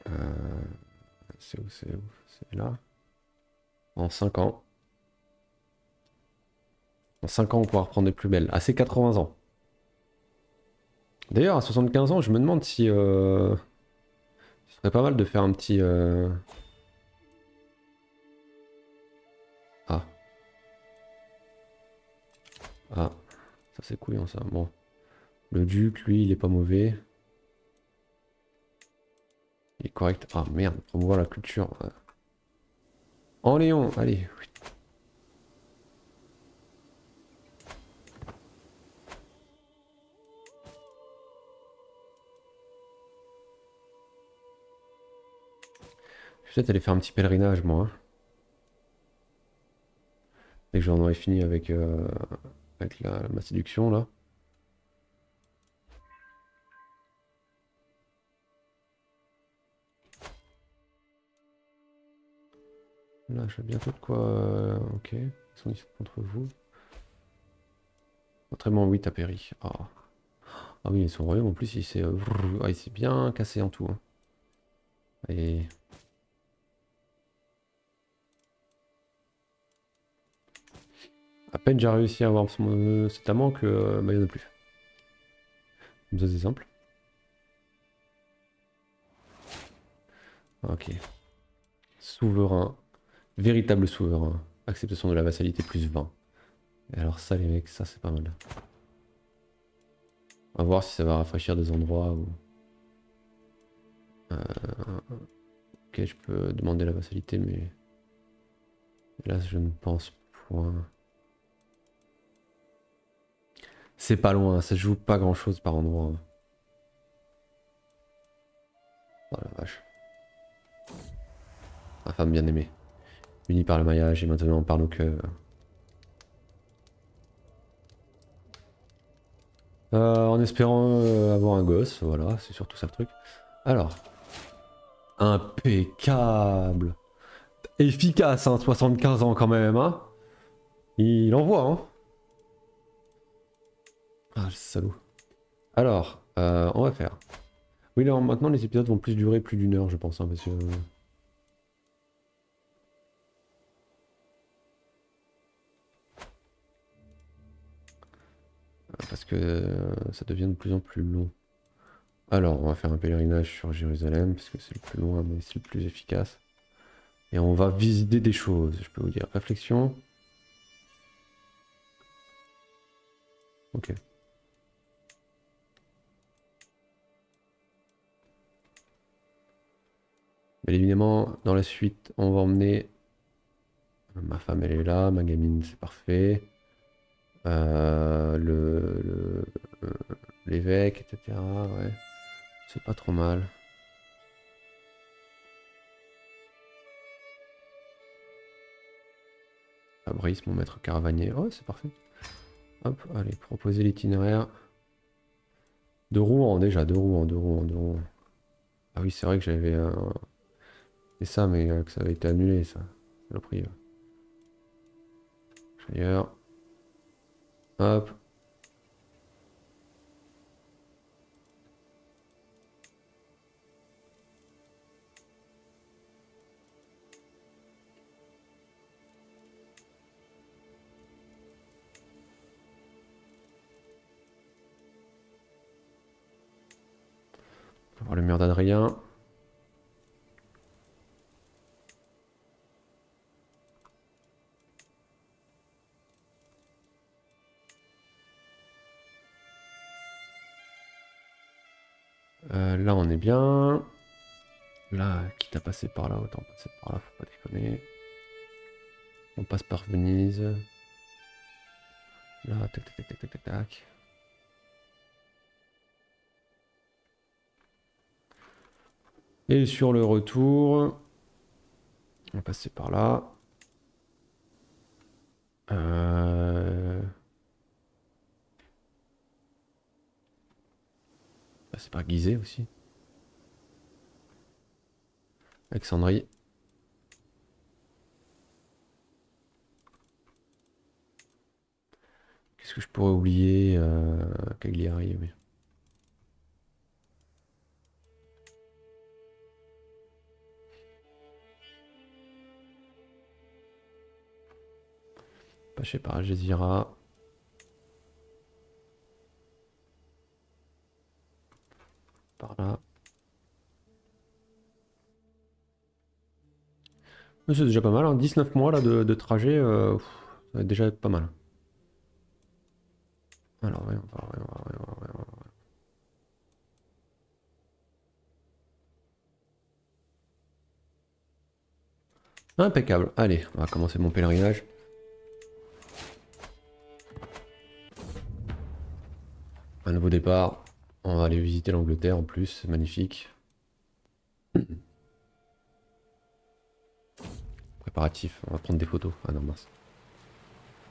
Euh, c'est où, c'est où, c'est là. En cinq ans. En cinq ans, on pourra reprendre des plus belles. À ses quatre-vingts ans. D'ailleurs, à soixante-quinze ans, je me demande si... Euh, ce serait pas mal de faire un petit... Euh... Ah. Ah. Ça c'est couillant ça. Bon. Le duc, lui, il est pas mauvais. Il est correct. Ah merde, promouvoir la culture. En Léon, allez. Peut-être aller faire un petit pèlerinage, moi. Dès que j'en aurai fini avec, euh, avec la, la, ma séduction, là. Là, j'ai bientôt de quoi... Euh, ok, ils sont contre vous. Entraînement, oui, t'as péri. Oh. Ah oui, ils sont royaumes, en plus, il s'est euh, ah, bien cassé en tout. Hein. Et... à peine j'ai réussi à avoir euh, cet amant que euh, bah, il n'y en a plus. Comme ça c'est simple. Ok. Souverain. Véritable souverain. Acceptation de la vassalité plus vingt. Et alors ça les mecs, ça c'est pas mal. On va voir si ça va rafraîchir des endroits où... Euh... Ok, je peux demander la vassalité mais... Là je ne pense point... C'est pas loin, ça joue pas grand chose par endroit. Oh la vache. Ma femme bien aimée. Unie par le maillage et maintenant par nos cœurs. Euh, en espérant euh, avoir un gosse, voilà, c'est surtout ça le truc. Alors. Impeccable. Efficace, hein, soixante-quinze ans quand même, hein. Il envoie, hein. Ah, salaud. Alors, euh, on va faire. Oui, là, maintenant, les épisodes vont plus durer plus d'une heure, je pense, hein, parce que... Parce que euh, ça devient de plus en plus long. Alors, on va faire un pèlerinage sur Jérusalem, parce que c'est le plus loin, mais c'est le plus efficace. Et on va visiter des choses, je peux vous dire. Réflexion. Ok. Mais évidemment, dans la suite, on va emmener... Ma femme, elle est là. Ma gamine, c'est parfait. Euh, le... L'évêque, et cetera. Ouais. C'est pas trop mal. Fabrice, mon maître caravanier. Oh, c'est parfait. Hop, allez, proposer l'itinéraire. De Rouen, déjà. De Rouen, de Rouen, de Rouen. Ah oui, c'est vrai que j'avais... un... Et ça, mais euh, que ça avait été annulé, ça. Le prix. Ouais. Ailleurs. Hop. On va voir le mur d'Adrien. Euh, là on est bien. Là, quitte à passer par là, autant passer par là, faut pas déconner. On passe par Venise. Là, tac tac tac tac tac tac tac. Et sur le retour, on va passer par là. Euh... C'est pas Guisé aussi. Alexandrie. Qu'est-ce que je pourrais oublier euh, Cagliari, oui. Passer par Algézira. Par là. C'est déjà pas mal, hein. dix-neuf mois là, de, de trajet, euh, pff, ça va déjà être pas mal. Alors, ouais, on va, ouais, on va, ouais, on va, ouais, on va. Impeccable. Allez, on va commencer mon pèlerinage. Un nouveau départ. On va aller visiter l'Angleterre en plus, c'est magnifique. Préparatif, on va prendre des photos. Ah non, mince.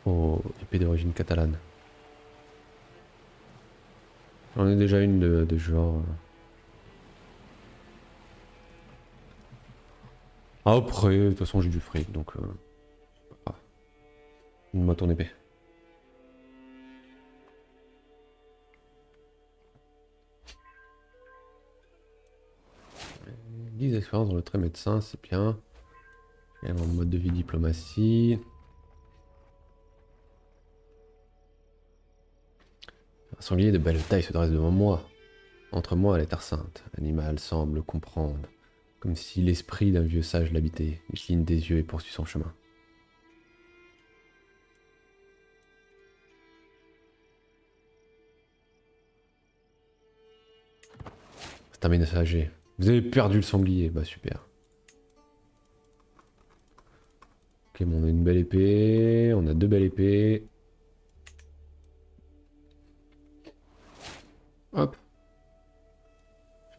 Oh, épée d'origine catalane. J'en ai déjà une de, de genre. Ah, après, de toute façon, j'ai du fric donc. Euh... Ah. Donne-moi ton épée. dix expériences dans le trait médecin, c'est bien. Et mon mode de vie diplomatie. Un sanglier de belle taille se dresse devant moi. Entre moi et les terres saintes, l'animal semble comprendre, comme si l'esprit d'un vieux sage l'habitait. Il cligne des yeux et poursuit son chemin. C'est un messager. Vous avez perdu le sanglier, bah super. Ok, bon, on a une belle épée, on a deux belles épées. Hop.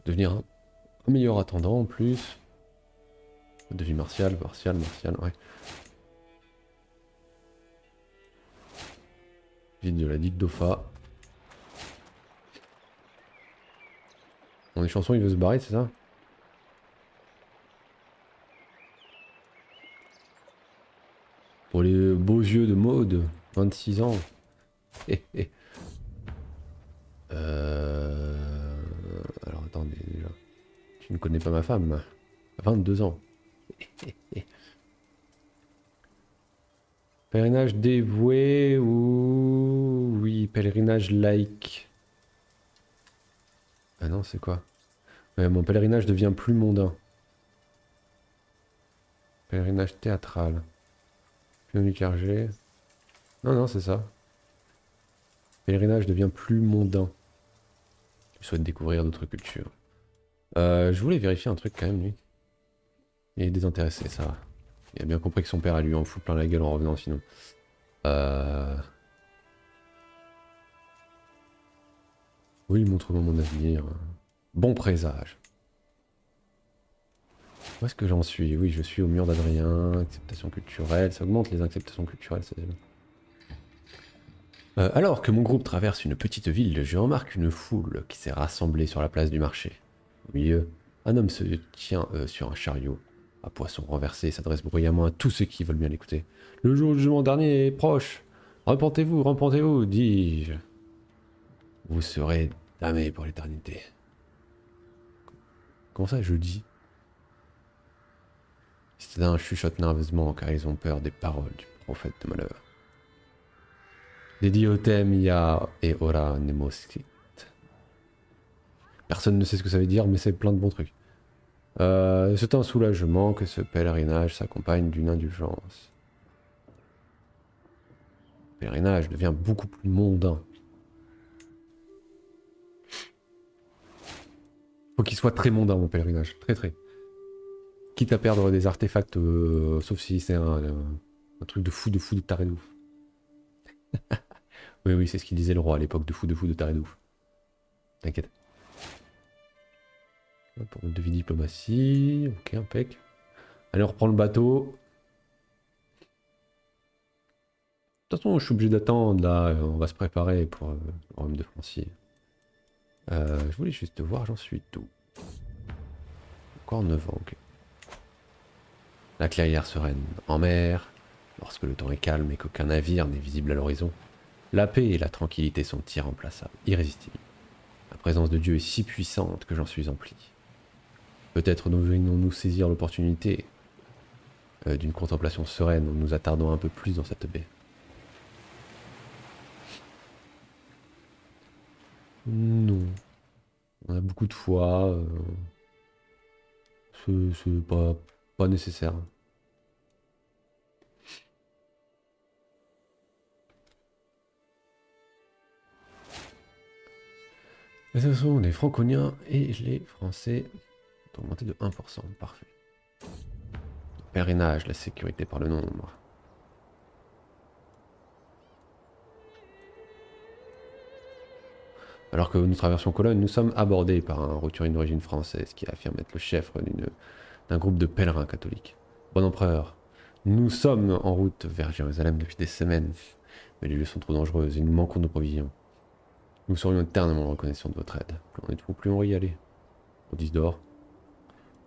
Je vais devenir un, un meilleur attendant en plus. De vie martiale, martiale, martiale, ouais. Vide de la digue d'Opha. Mon échanson, il veut se barrer, c'est ça? Pour les beaux yeux de Maude, vingt-six ans. Hé hé. Euh... Alors attendez, déjà. Tu ne connais pas ma femme. vingt-deux ans. Pèlerinage dévoué ou... Oui, pèlerinage laïque. Ah non, c'est quoi? Ouais, mon pèlerinage devient plus mondain. Pèlerinage théâtral. Pion du clergé. Non, non, c'est ça. Pèlerinage devient plus mondain. Je souhaite découvrir d'autres cultures. Euh, je voulais vérifier un truc quand même, lui. Il est désintéressé, ça va. Il a bien compris que son père, lui, en fout plein la gueule en revenant, sinon. Euh... Oui, montre-moi mon avenir. Bon présage. Où est-ce que j'en suis? Oui, je suis au mur d'Adrien. Acceptation culturelle. Ça augmente les acceptations culturelles. Ça euh, alors que mon groupe traverse une petite ville, je remarque une foule qui s'est rassemblée sur la place du marché. Au milieu, un homme se tient euh, sur un chariot à poisson renversé et s'adresse bruyamment à tous ceux qui veulent bien l'écouter. Le jour du jugement dernier est proche. Repentez-vous, repentez-vous, dis-je. Vous serez damnés pour l'éternité. Comment ça, je dis? Citadins chuchotent nerveusement car ils ont peur des paroles du prophète de malheur. Dédié au thème Ya et Ora Nemoskit. Personne ne sait ce que ça veut dire, mais c'est plein de bons trucs. Euh, c'est un soulagement que ce pèlerinage s'accompagne d'une indulgence. Le pèlerinage devient beaucoup plus mondain. Faut qu'il soit très mondain mon pèlerinage, très très. Quitte à perdre des artefacts, euh, sauf si c'est un, euh, un truc de fou de fou de taré de ouf. Oui oui, c'est ce qu'il disait le roi à l'époque, de fou de fou de taré de ouf. T'inquiète. Pour notre devis diplomatie, ok, impec. Allez, on reprend le bateau. De toute façon, je suis obligé d'attendre là, on va se préparer pour euh, le royaume de Francie. Euh, je voulais juste te voir, j'en suis tout. Encore neuf ans, ok. La clairière sereine en mer, lorsque le temps est calme et qu'aucun navire n'est visible à l'horizon, la paix et la tranquillité sont irremplaçables, irrésistibles. La présence de Dieu est si puissante que j'en suis empli. Peut-être devrions-nous saisir l'opportunité euh, d'une contemplation sereine en nous attardant un peu plus dans cette baie. Non, on a beaucoup de fois, euh... c'est pas, pas nécessaire. Les associations des franconiens et les français ont augmenté de un pour cent, parfait. Parrainage, la sécurité par le nombre. Alors que nous traversons Cologne, nous sommes abordés par un roturier d'origine française qui affirme être le chef d'un groupe de pèlerins catholiques. Bon empereur, nous sommes en route vers Jérusalem depuis des semaines, mais les lieux sont trop dangereux et nous manquons de provisions. Nous serions éternellement reconnaissants de votre aide. Plus on est fou, plus on va y aller. Pour dix d'or.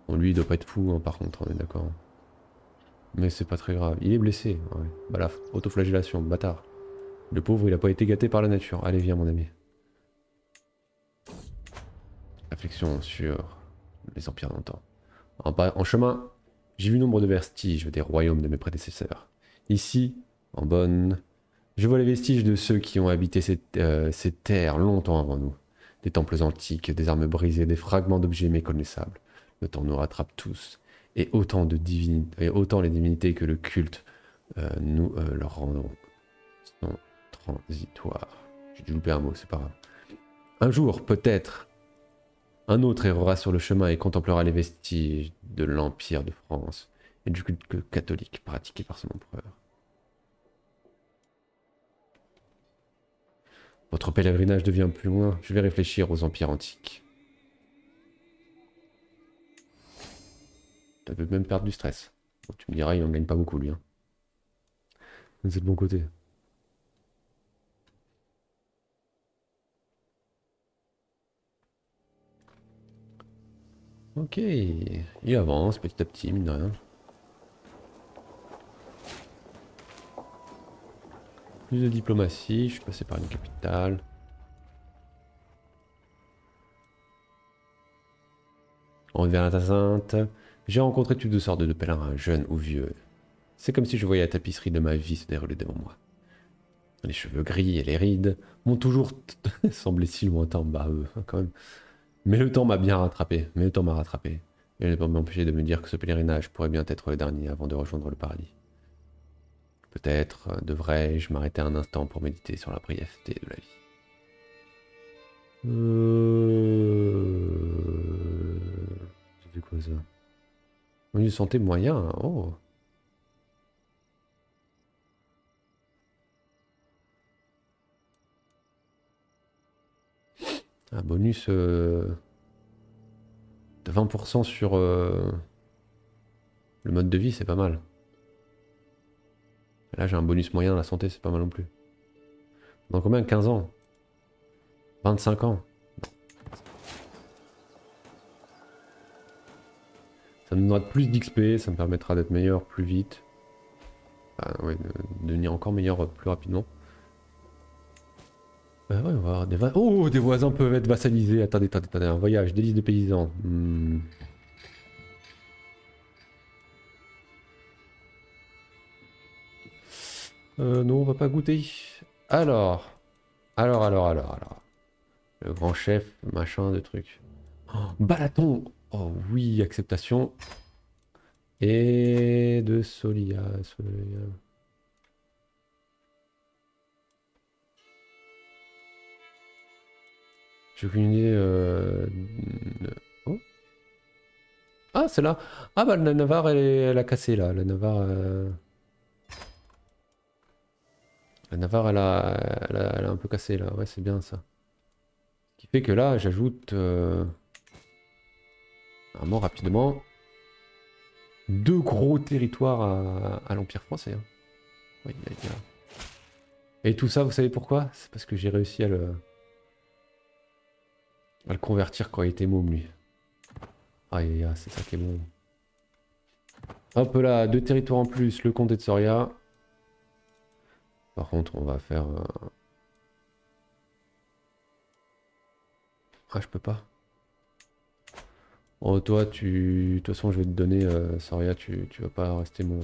Bon, lui, il doit pas être fou, hein, par contre, on est d'accord. Mais c'est pas très grave. Il est blessé, ouais. Bah la autoflagellation, bâtard. Le pauvre, il a pas été gâté par la nature. Allez, viens, mon ami. Réflexion sur les empires d'antan. En, en chemin, j'ai vu nombre de vestiges des royaumes de mes prédécesseurs. Ici, en Bonne, je vois les vestiges de ceux qui ont habité ces, euh, ces terres longtemps avant nous. Des temples antiques, des armes brisées, des fragments d'objets méconnaissables. Le temps nous rattrape tous. Et autant, de divin... et autant les divinités que le culte euh, nous euh, leur rendons sont transitoires. J'ai dû louper un mot, c'est pas grave. Un jour, peut-être... un autre errera sur le chemin et contemplera les vestiges de l'Empire de France et du culte catholique pratiqué par son empereur. Votre pèlerinage devient plus loin, je vais réfléchir aux empires antiques. Tu peux même perdre du stress. Bon, tu me diras, il n'en gagne pas beaucoup lui. Hein. C'est le bon côté. Ok, il avance petit à petit, mine de rien. Plus de diplomatie, je suis passé par une capitale. On revient à la Sainte. J'ai rencontré toutes sortes de pèlerins, jeunes ou vieux. C'est comme si je voyais la tapisserie de ma vie se dérouler devant moi. Les cheveux gris et les rides m'ont toujours semblé si lointains, bah eux, quand même. Mais le temps m'a bien rattrapé, mais le temps m'a rattrapé. Et il ne peut m'empêcher de me dire que ce pèlerinage pourrait bien être le dernier avant de rejoindre le paradis. Peut-être devrais-je m'arrêter un instant pour méditer sur la brièveté de la vie. Euh... C'est quoi ça? On y sentait moyen, hein. Oh. Un bonus euh, de vingt pour cent sur euh, le mode de vie, c'est pas mal. Là j'ai un bonus moyen à la santé, c'est pas mal non plus. Dans combien? Quinze ans? Vingt-cinq ans? Ça me donnera plus d'X P, ça me permettra d'être meilleur plus vite. Enfin, ouais, de devenir encore meilleur plus rapidement. Ouais, on va avoir des voisins. Oh, des voisins peuvent être vassalisés. Attendez, attendez, attendez. Un voyage, délice de paysans. Hmm. Euh, non, on va pas goûter. Alors. Alors, alors, alors, alors. Le grand chef, machin, de trucs. Oh, Balaton. Oh oui, acceptation. Et de Soria. Solia. J'ai aucune idée... Euh... Oh. Ah, c'est là. Ah bah la Navarre, elle, elle a cassé là. La Navarre... Euh... La Navarre, elle a... Elle, a, elle a un peu cassé là. Ouais, c'est bien ça. Ce qui fait que là, j'ajoute... Euh... Vraiment rapidement... Deux gros territoires à, à l'Empire français. Hein. Oui, il y a, il y a... Et tout ça, vous savez pourquoi? C'est parce que j'ai réussi à le... à le convertir quand il était môme lui. Aïe, ah, c'est ça qui est bon. Hop là, deux territoires en plus, le comté de Soria. Par contre on va faire... Euh... Ah je peux pas. Oh toi tu... De toute façon je vais te donner euh, Soria, tu... tu vas pas rester mon...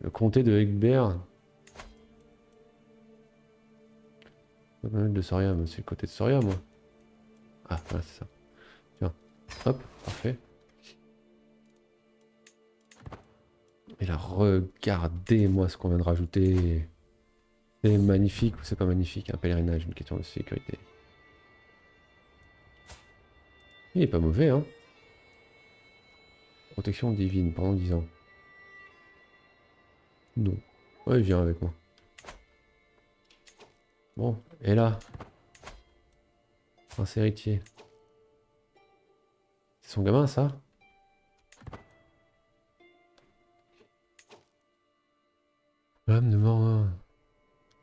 Le comté de Egbert. De Soria, c'est le côté de Soria moi. Ah voilà c'est ça. Tiens, hop, parfait. Et là regardez-moi ce qu'on vient de rajouter. C'est magnifique ou c'est pas magnifique? Un pèlerinage, une question de sécurité. Il est pas mauvais, hein. Protection divine pendant dix ans. Non. Ouais, viens avec moi. Bon, et là prince héritier. C'est son gamin, ça? L'homme de mort.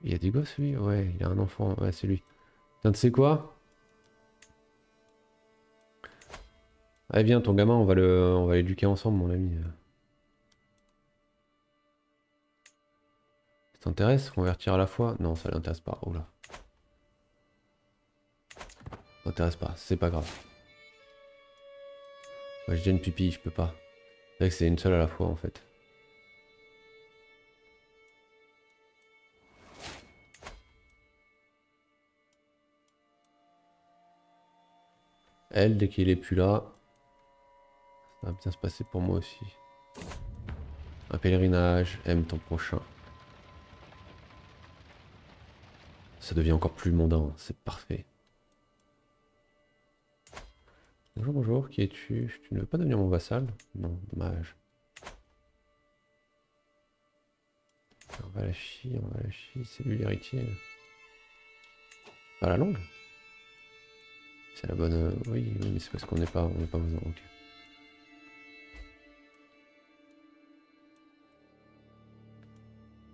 Il y a des gosses, lui? Ouais, il a un enfant. Ouais, c'est lui. Putain, tu sais quoi? Allez, viens, ton gamin, on va le, on va l'éduquer ensemble, mon ami. Ça t'intéresse? Convertir à la fois? Non, ça l'intéresse pas. Oh là. Ça l'intéresse pas, c'est pas grave. Moi, j'ai déjà une pupille, je peux pas. C'est vrai que c'est une seule à la fois, en fait. Elle, dès qu'il est plus là, ça va bien se passer pour moi aussi. Un pèlerinage, aime ton prochain. Ça devient encore plus mondain, c'est parfait. Bonjour, bonjour, qui es-tu? Tu ne veux pas devenir mon vassal? Non, dommage. On va la chier, on va la chier, c'est lui l'héritier. Pas la longue? C'est la bonne... Oui, oui, mais c'est parce qu'on n'est pas... On n'est pas besoin, ok.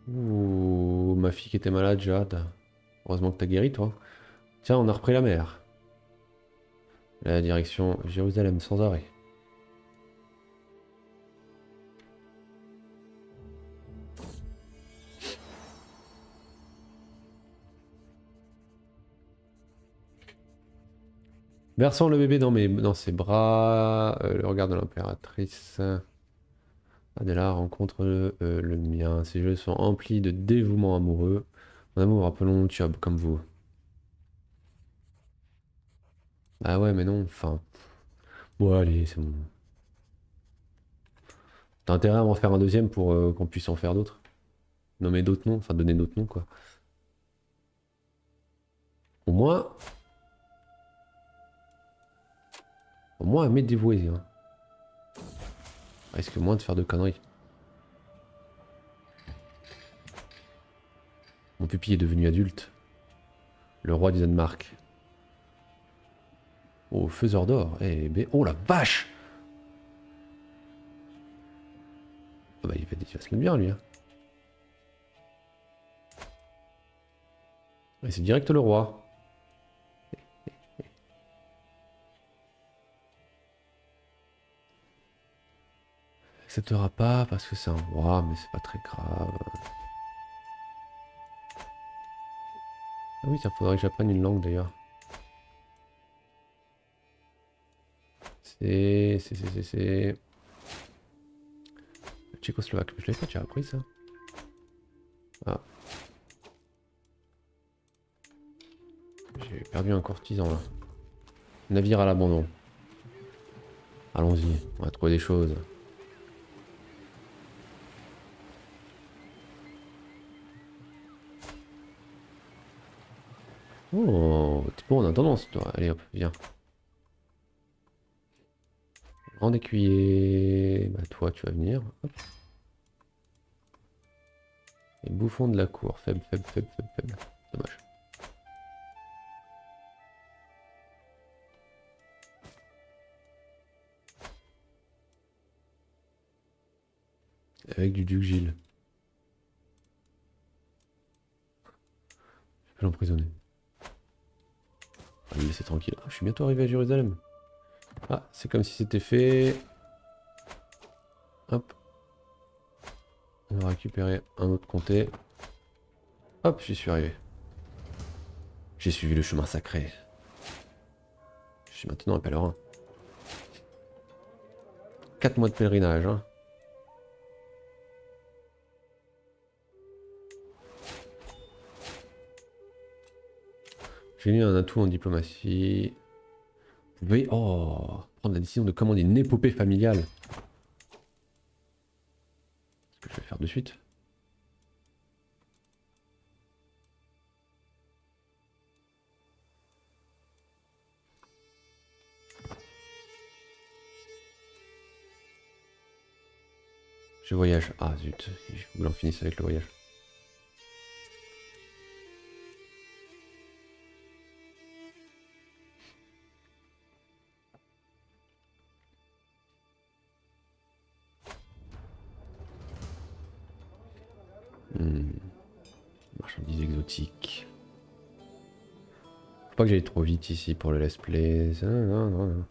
Ouh, ma fille qui était malade, Jade. Heureusement que t'as guéri, toi. Tiens, on a repris la mer. La direction Jérusalem, sans arrêt. Versant le bébé dans, mes, dans ses bras, euh, le regard de l'impératrice. Adela rencontre le, euh, le mien. Ses yeux sont emplis de dévouement amoureux. Mon amour, appelons Thiob comme vous. Ah ouais, mais non, enfin... Bon, allez, c'est bon. T'as intérêt à en faire un deuxième pour euh, qu'on puisse en faire d'autres? Nommer d'autres noms, enfin donner d'autres noms, quoi. Au moins... Au moins, mais dévoué, hein. Risque moins de faire de conneries. Mon pupille est devenu adulte. Le roi du Danemark. Oh, faiseur d'or. Eh ben, oh la vache! Oh bah, il va, il va se mettre bien, lui. Hein. Et c'est direct le roi. Acceptera pas parce que c'est un roi, mais c'est pas très grave. Ah oui, ça faudrait que j'apprenne une langue d'ailleurs. C'est... c'est... c'est... c'est... tchécoslovaque, je l'ai pas déjà appris ça. Ah. J'ai perdu un courtisan là. Navire à l'abandon. Allons-y, on va trouver des choses. Oh, t'es bon, on a tendance, toi. Allez hop, viens. Grand écuyer, bah toi tu vas venir. Hop. Et bouffon de la cour, faible, faible, faible, faible, faible. Dommage. Avec du duc Gilles. Je vais l'emprisonner. Je vais me laisser tranquille. Je suis bientôt arrivé à Jérusalem. Ah, c'est comme si c'était fait. Hop. On va récupérer un autre comté. Hop, j'y suis arrivé. J'ai suivi le chemin sacré. Je suis maintenant un pèlerin. quatre mois de pèlerinage, hein. J'ai eu un atout en diplomatie. Vous pouvez oh, prendre la décision de commander une épopée familiale. Ce que je vais faire de suite. Je voyage. Ah zut, je voulais en finir avec le voyage. Hmm. Marchandises exotiques. Faut pas que j'aille trop vite ici pour le let's play. Non, non, non.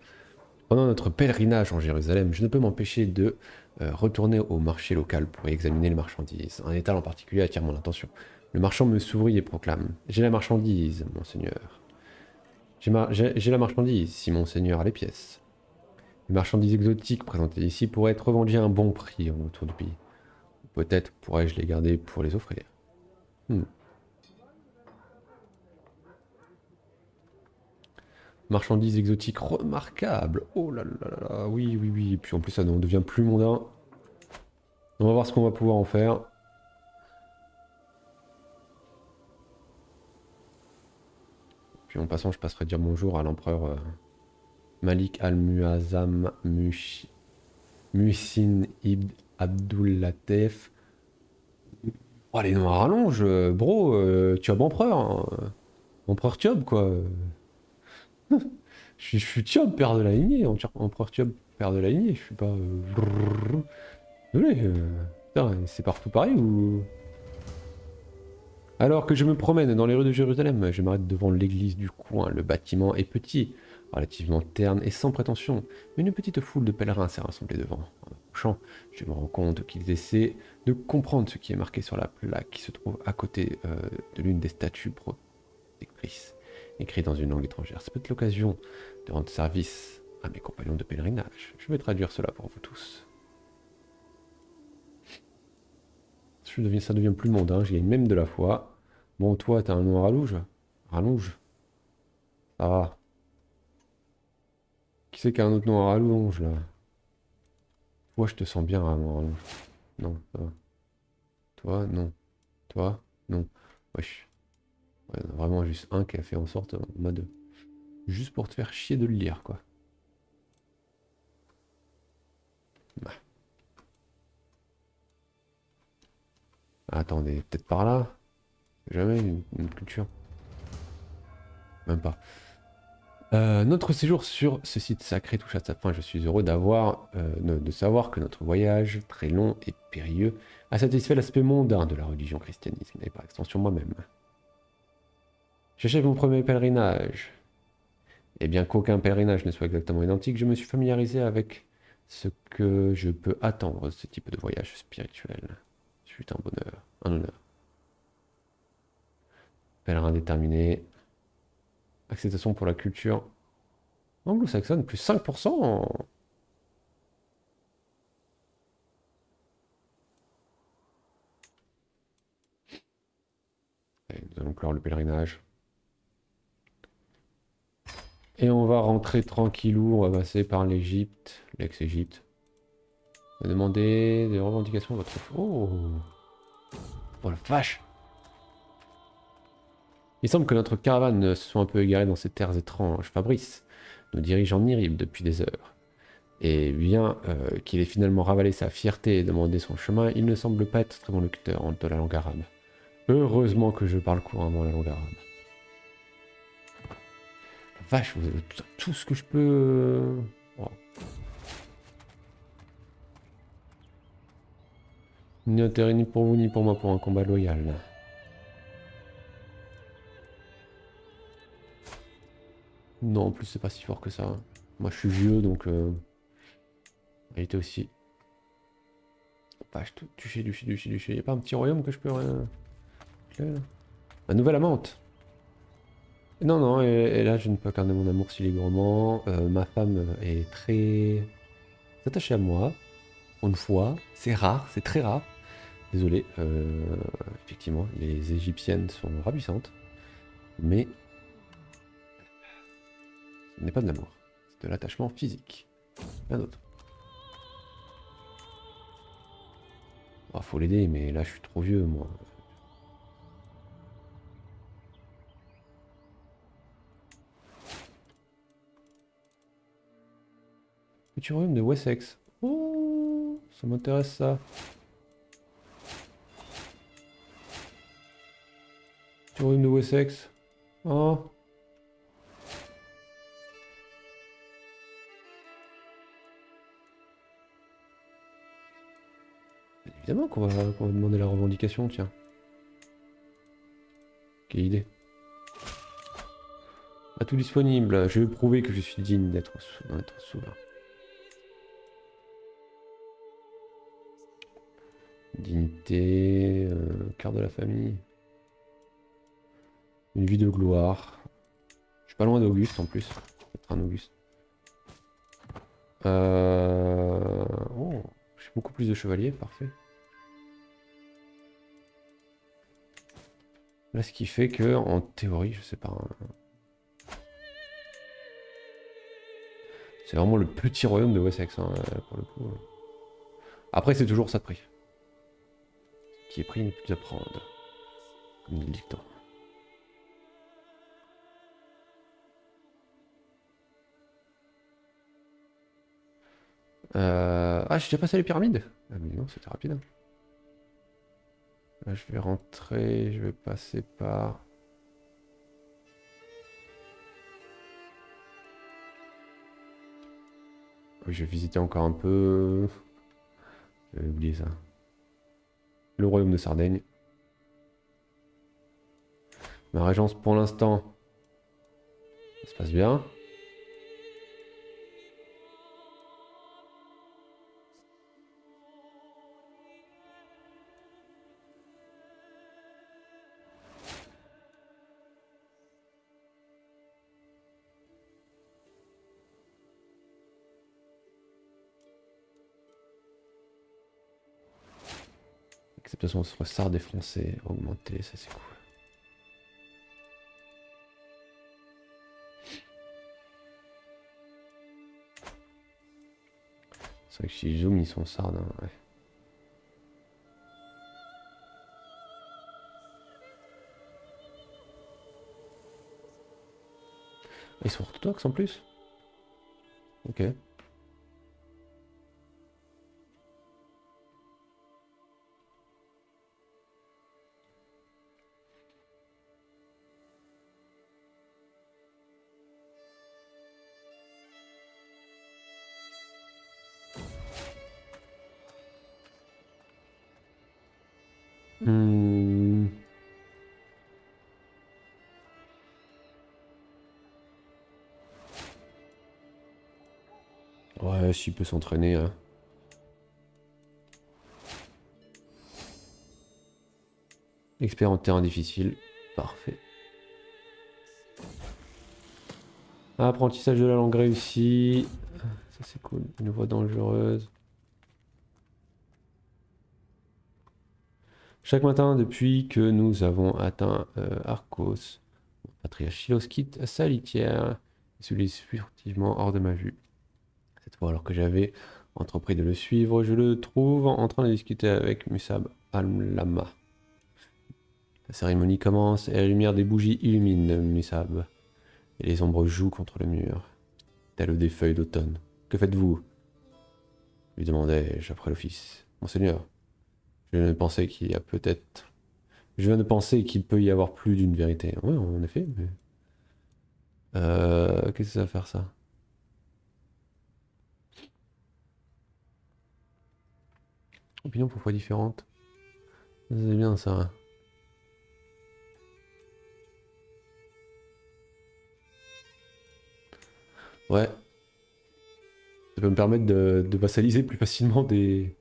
Pendant notre pèlerinage en Jérusalem, je ne peux m'empêcher de euh, retourner au marché local pour y examiner les marchandises. Un étal en particulier attire mon attention. Le marchand me sourit et proclame : J'ai la marchandise, monseigneur. J'ai mar la marchandise, si monseigneur a les pièces. Les marchandises exotiques présentées ici pourraient être revendues à un bon prix autour du pays. Peut-être pourrais-je les garder pour les offrir. Hmm. Marchandises exotiques remarquables. Oh là là là là, oui, oui, oui. Et puis en plus, ça on devient plus mondain. On va voir ce qu'on va pouvoir en faire. Puis en passant, je passerai dire bonjour à l'empereur euh, Malik al-Muazzam Muhsin Ibn Abdullatef. Oh, les noms à rallonge, bro. Euh, Thiob empereur. Hein. Empereur Thiob, quoi. je, suis, je suis Thiob, père de la lignée. Empereur Thiob, père de la lignée. Je suis pas. Euh... Désolé. Euh... Putain, c'est partout pareil ou. Alors que je me promène dans les rues de Jérusalem, je m'arrête devant l'église du coin. Le bâtiment est petit, relativement terne et sans prétention. Mais une petite foule de pèlerins s'est rassemblée devant. En m'approchant, je me rends compte qu'ils essaient de comprendre ce qui est marqué sur la plaque qui se trouve à côté euh, de l'une des statues protectrices, écrite dans une langue étrangère. C'est peut-être l'occasion de rendre service à mes compagnons de pèlerinage. Je vais traduire cela pour vous tous. Je deviens, ça devient plus mondain, j'y gagne même de la foi. Bon, toi, t'as un nom à rallonge. Rallonge. Ça va. Qui c'est qui a un autre nom à rallonge, là? Toi, je te sens bien, à nom à rallonge. Non, ça va. Toi, non. Toi, non. Wesh. Ouais, il y en a vraiment juste un qui a fait en sorte, en mode... Juste pour te faire chier de le lire, quoi. Bah. Attendez, peut-être par là. Jamais une, une culture. Même pas. Euh, notre séjour sur ce site sacré touche à sa fin. Je suis heureux d'avoir, euh, de savoir que notre voyage, très long et périlleux, a satisfait l'aspect mondain de la religion christianisme, et par extension moi-même. J'achève mon premier pèlerinage. Et bien qu'aucun pèlerinage ne soit exactement identique, je me suis familiarisé avec ce que je peux attendre de ce type de voyage spirituel. C'est un bonheur, un honneur. Pèlerin déterminé. Acceptation pour la culture anglo-saxonne, plus cinq pour cent. Allez, nous allons clore le pèlerinage. Et on va rentrer tranquillou, on va passer par l'Égypte, l'ex-Égypte. Demandez des revendications à votre... Oh, oh la vache. Il semble que notre caravane se soit un peu égarée dans ces terres étranges. Fabrice nous dirige en Irib depuis des heures. Et bien euh, qu'il ait finalement ravalé sa fierté et demandé son chemin, il ne semble pas être très bon lecteur de la langue arabe. Heureusement que je parle couramment la langue arabe. La vache, vous avez tout ce que je peux... Oh. Ni intérêt ni pour vous ni pour moi pour un combat loyal. Non, en plus c'est pas si fort que ça. Moi je suis vieux donc... Euh... Il était aussi... Bah, je te... Duché, duché, duché, duché. Y'a pas un petit royaume que je peux... Rien... Là. Ma nouvelle amante. Non, non, et, et là je ne peux garder mon amour si librement. Euh, ma femme est très... attachée à moi. Une fois, c'est rare, c'est très rare. Désolé, euh, effectivement, les Égyptiennes sont ravissantes, mais ce n'est pas de l'amour, c'est de l'attachement physique. Un autre. Oh, faut l'aider, mais là je suis trop vieux, moi. Le royaume de Wessex. Oh, Ça m'intéresse ça. Tu ruines de Wessex. Oh. Évidemment qu'on va, qu'on va demander la revendication, tiens. Quelle idée. À tout disponible, je vais prouver que je suis digne d'être souverain. Dignité, euh, cœur de la famille. Une vie de gloire. Je suis pas loin d'Auguste en plus. Peut-être un Auguste. Euh... Oh, j'ai beaucoup plus de chevaliers, parfait. Là, ce qui fait que, en théorie, je sais pas. Hein, c'est vraiment le petit royaume de Wessex, hein, pour le coup. Après, c'est toujours ça de prix. Ce qui est pris n'est plus à prendre. Comme dit le dicton. Euh... Ah, j'ai déjà passé les pyramides. Ah mais non, c'était rapide. Là, je vais rentrer, je vais passer par... Oui, je vais visiter encore un peu... J'avais oublié ça. Le royaume de Sardaigne. Ma régence pour l'instant... Ça se passe bien. De toute façon, on se sarde des Français, augmenter, ça c'est cool. C'est vrai que si je zoome, ils sont sardes, hein, ouais. Ils sont orthodoxes en plus. Ok. S'il peut s'entraîner. Hein. Expert en terrain difficile. Parfait. Apprentissage de la langue réussi. Ça c'est cool. Une voie dangereuse. Chaque matin depuis que nous avons atteint euh, Arcos, mon patriarche Chilos quitte sa litière et se laisse furtivement hors de ma vue. Cette fois, alors que j'avais entrepris de le suivre, je le trouve en train de discuter avec Musab al-Lama. La cérémonie commence et la lumière des bougies illumine Musab. Et les ombres jouent contre le mur, telles des feuilles d'automne. Que faites-vous? Lui demandai-je après l'office. Monseigneur, je viens de penser qu'il y a peut-être... Je viens de penser qu'il peut y avoir plus d'une vérité. Oui, en effet, mais... Euh... Qu'est-ce que ça va faire ça? Opinion parfois différente. C'est bien ça. Ouais. Ça peut me permettre de, de vassaliser plus facilement des,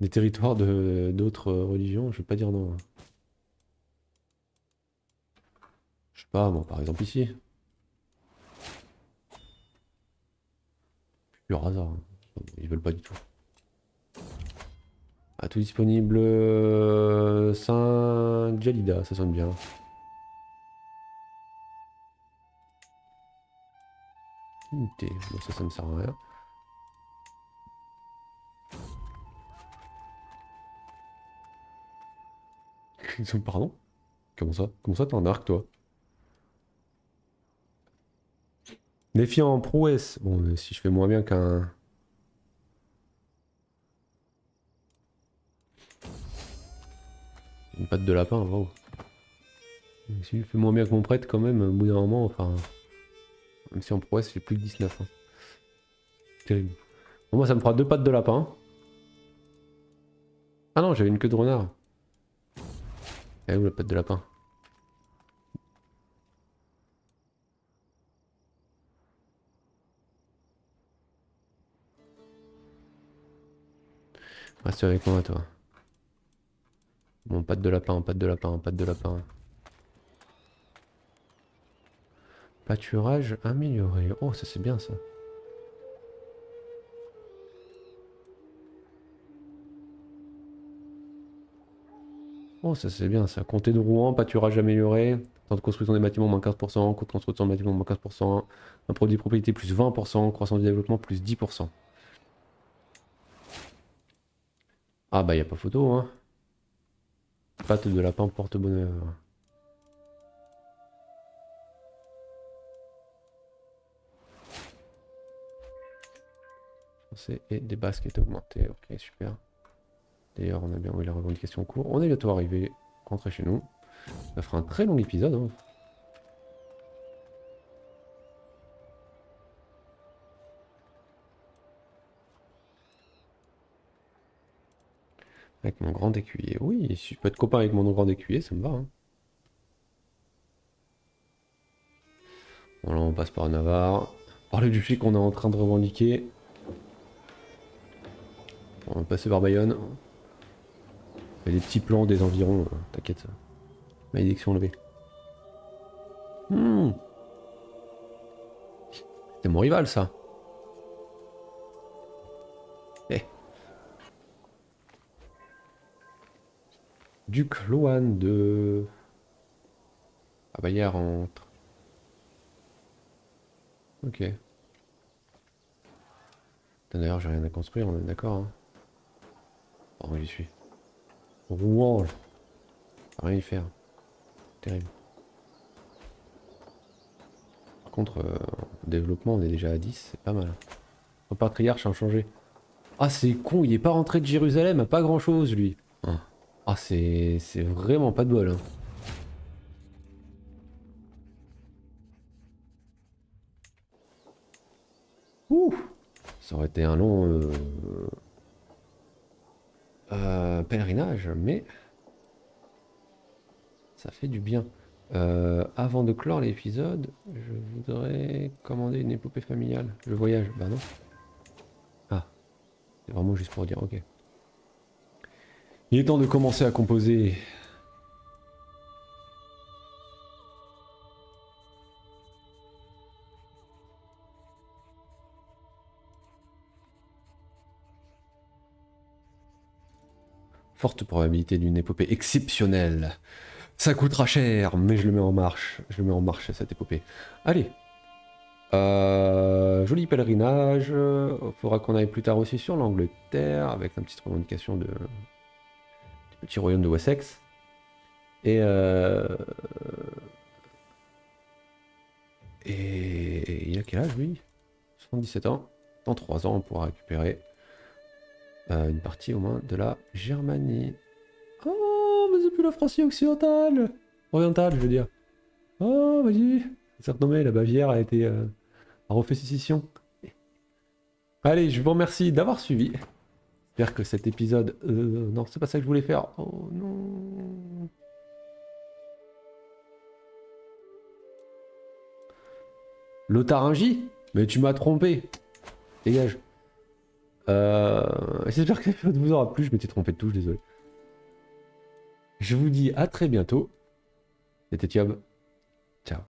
des territoires de d'autres religions. Je vais pas dire non. Je sais pas, bon, par exemple ici. Pur hasard. Ils veulent pas du tout. Ah, tout disponible euh, Saint Jalida, ça sonne bien. Unité, bon, ça, ça ne sert à rien. Pardon? Comment ça? Comment ça t'as un arc, toi? Défiant en prouesse. Bon, si je fais moins bien qu'un... Une patte de lapin, waouh. Si je fais moins bien que mon prêtre quand même, au bout d'un moment, enfin... Même si en prouesse, j'ai plus que dix-neuf. Hein. Terrible. Bon, moi ça me fera deux pattes de lapin. Ah non, j'avais une queue de renard. Elle est où la patte de lapin? Reste avec moi toi. Bon, patte de lapin, patte de lapin, patte de lapin. Pâturage amélioré. Oh, ça c'est bien ça. Oh, ça c'est bien ça. Comté de Rouen, pâturage amélioré. Temps de construction des bâtiments moins quinze pour cent. Coût de construction des bâtiments moins quinze pour cent. Un produit propriété plus vingt pour cent. Croissance du développement plus dix pour cent. Ah bah y a pas photo hein. Pâte de lapin porte-bonheur. Et des baskets augmentées, ok super. D'ailleurs on a bien envoyé la revendication en cours. On est bientôt arrivé, rentrez chez nous. Ça fera un très long épisode. Hein. Avec mon grand écuyer. Oui, si je peux être copain avec mon grand écuyer, ça me va. Hein. Bon, là, on passe par Navarre. Parler du flic qu'on est en train de revendiquer. Bon, on va passer par Bayonne. Il y a des petits plans des environs, hein. T'inquiète. Malédiction levée. Hmm. C'est mon rival, ça. Duc Loan de... Ah bah hier entre. Ok. D'ailleurs j'ai rien à construire, on est d'accord hein. Oh oui j'y suis. Rouen. Rien y faire. Terrible. Par contre, euh, développement on est déjà à dix, c'est pas mal. Le patriarche a changé. Ah c'est con, il est pas rentré de Jérusalem à pas grand chose lui. Hein. Ah c'est vraiment pas de bol hein. Ouh, ça aurait été un long euh... Euh, pèlerinage mais ça fait du bien. Euh, avant de clore l'épisode, je voudrais commander une épopée familiale. Le voyage, bah non. Ah, c'est vraiment juste pour dire ok. Il est temps de commencer à composer. Forte probabilité d'une épopée exceptionnelle. Ça coûtera cher, mais je le mets en marche. Je le mets en marche cette épopée. Allez. Euh, joli pèlerinage. Il faudra qu'on aille plus tard aussi sur l'Angleterre avec une petite revendication de... Petit royaume de Wessex. Et, euh... et... et il a quel âge lui? soixante-dix-sept ans. Dans trois ans on pourra récupérer euh, une partie au moins de la Germanie. Oh mais c'est plus la Francie occidentale, orientale je veux dire. Oh vas-y. C'est renommé, la Bavière a été euh, refait sécession. Allez je vous remercie d'avoir suivi. J'espère que cet épisode... Euh, non, c'est pas ça que je voulais faire. Oh non. L'Otharingie ? Mais tu m'as trompé. Dégage. Euh... J'espère que l'épisode vous aura plu. Je m'étais trompé de touche, désolé. Je vous dis à très bientôt. C'était Thiob. Ciao.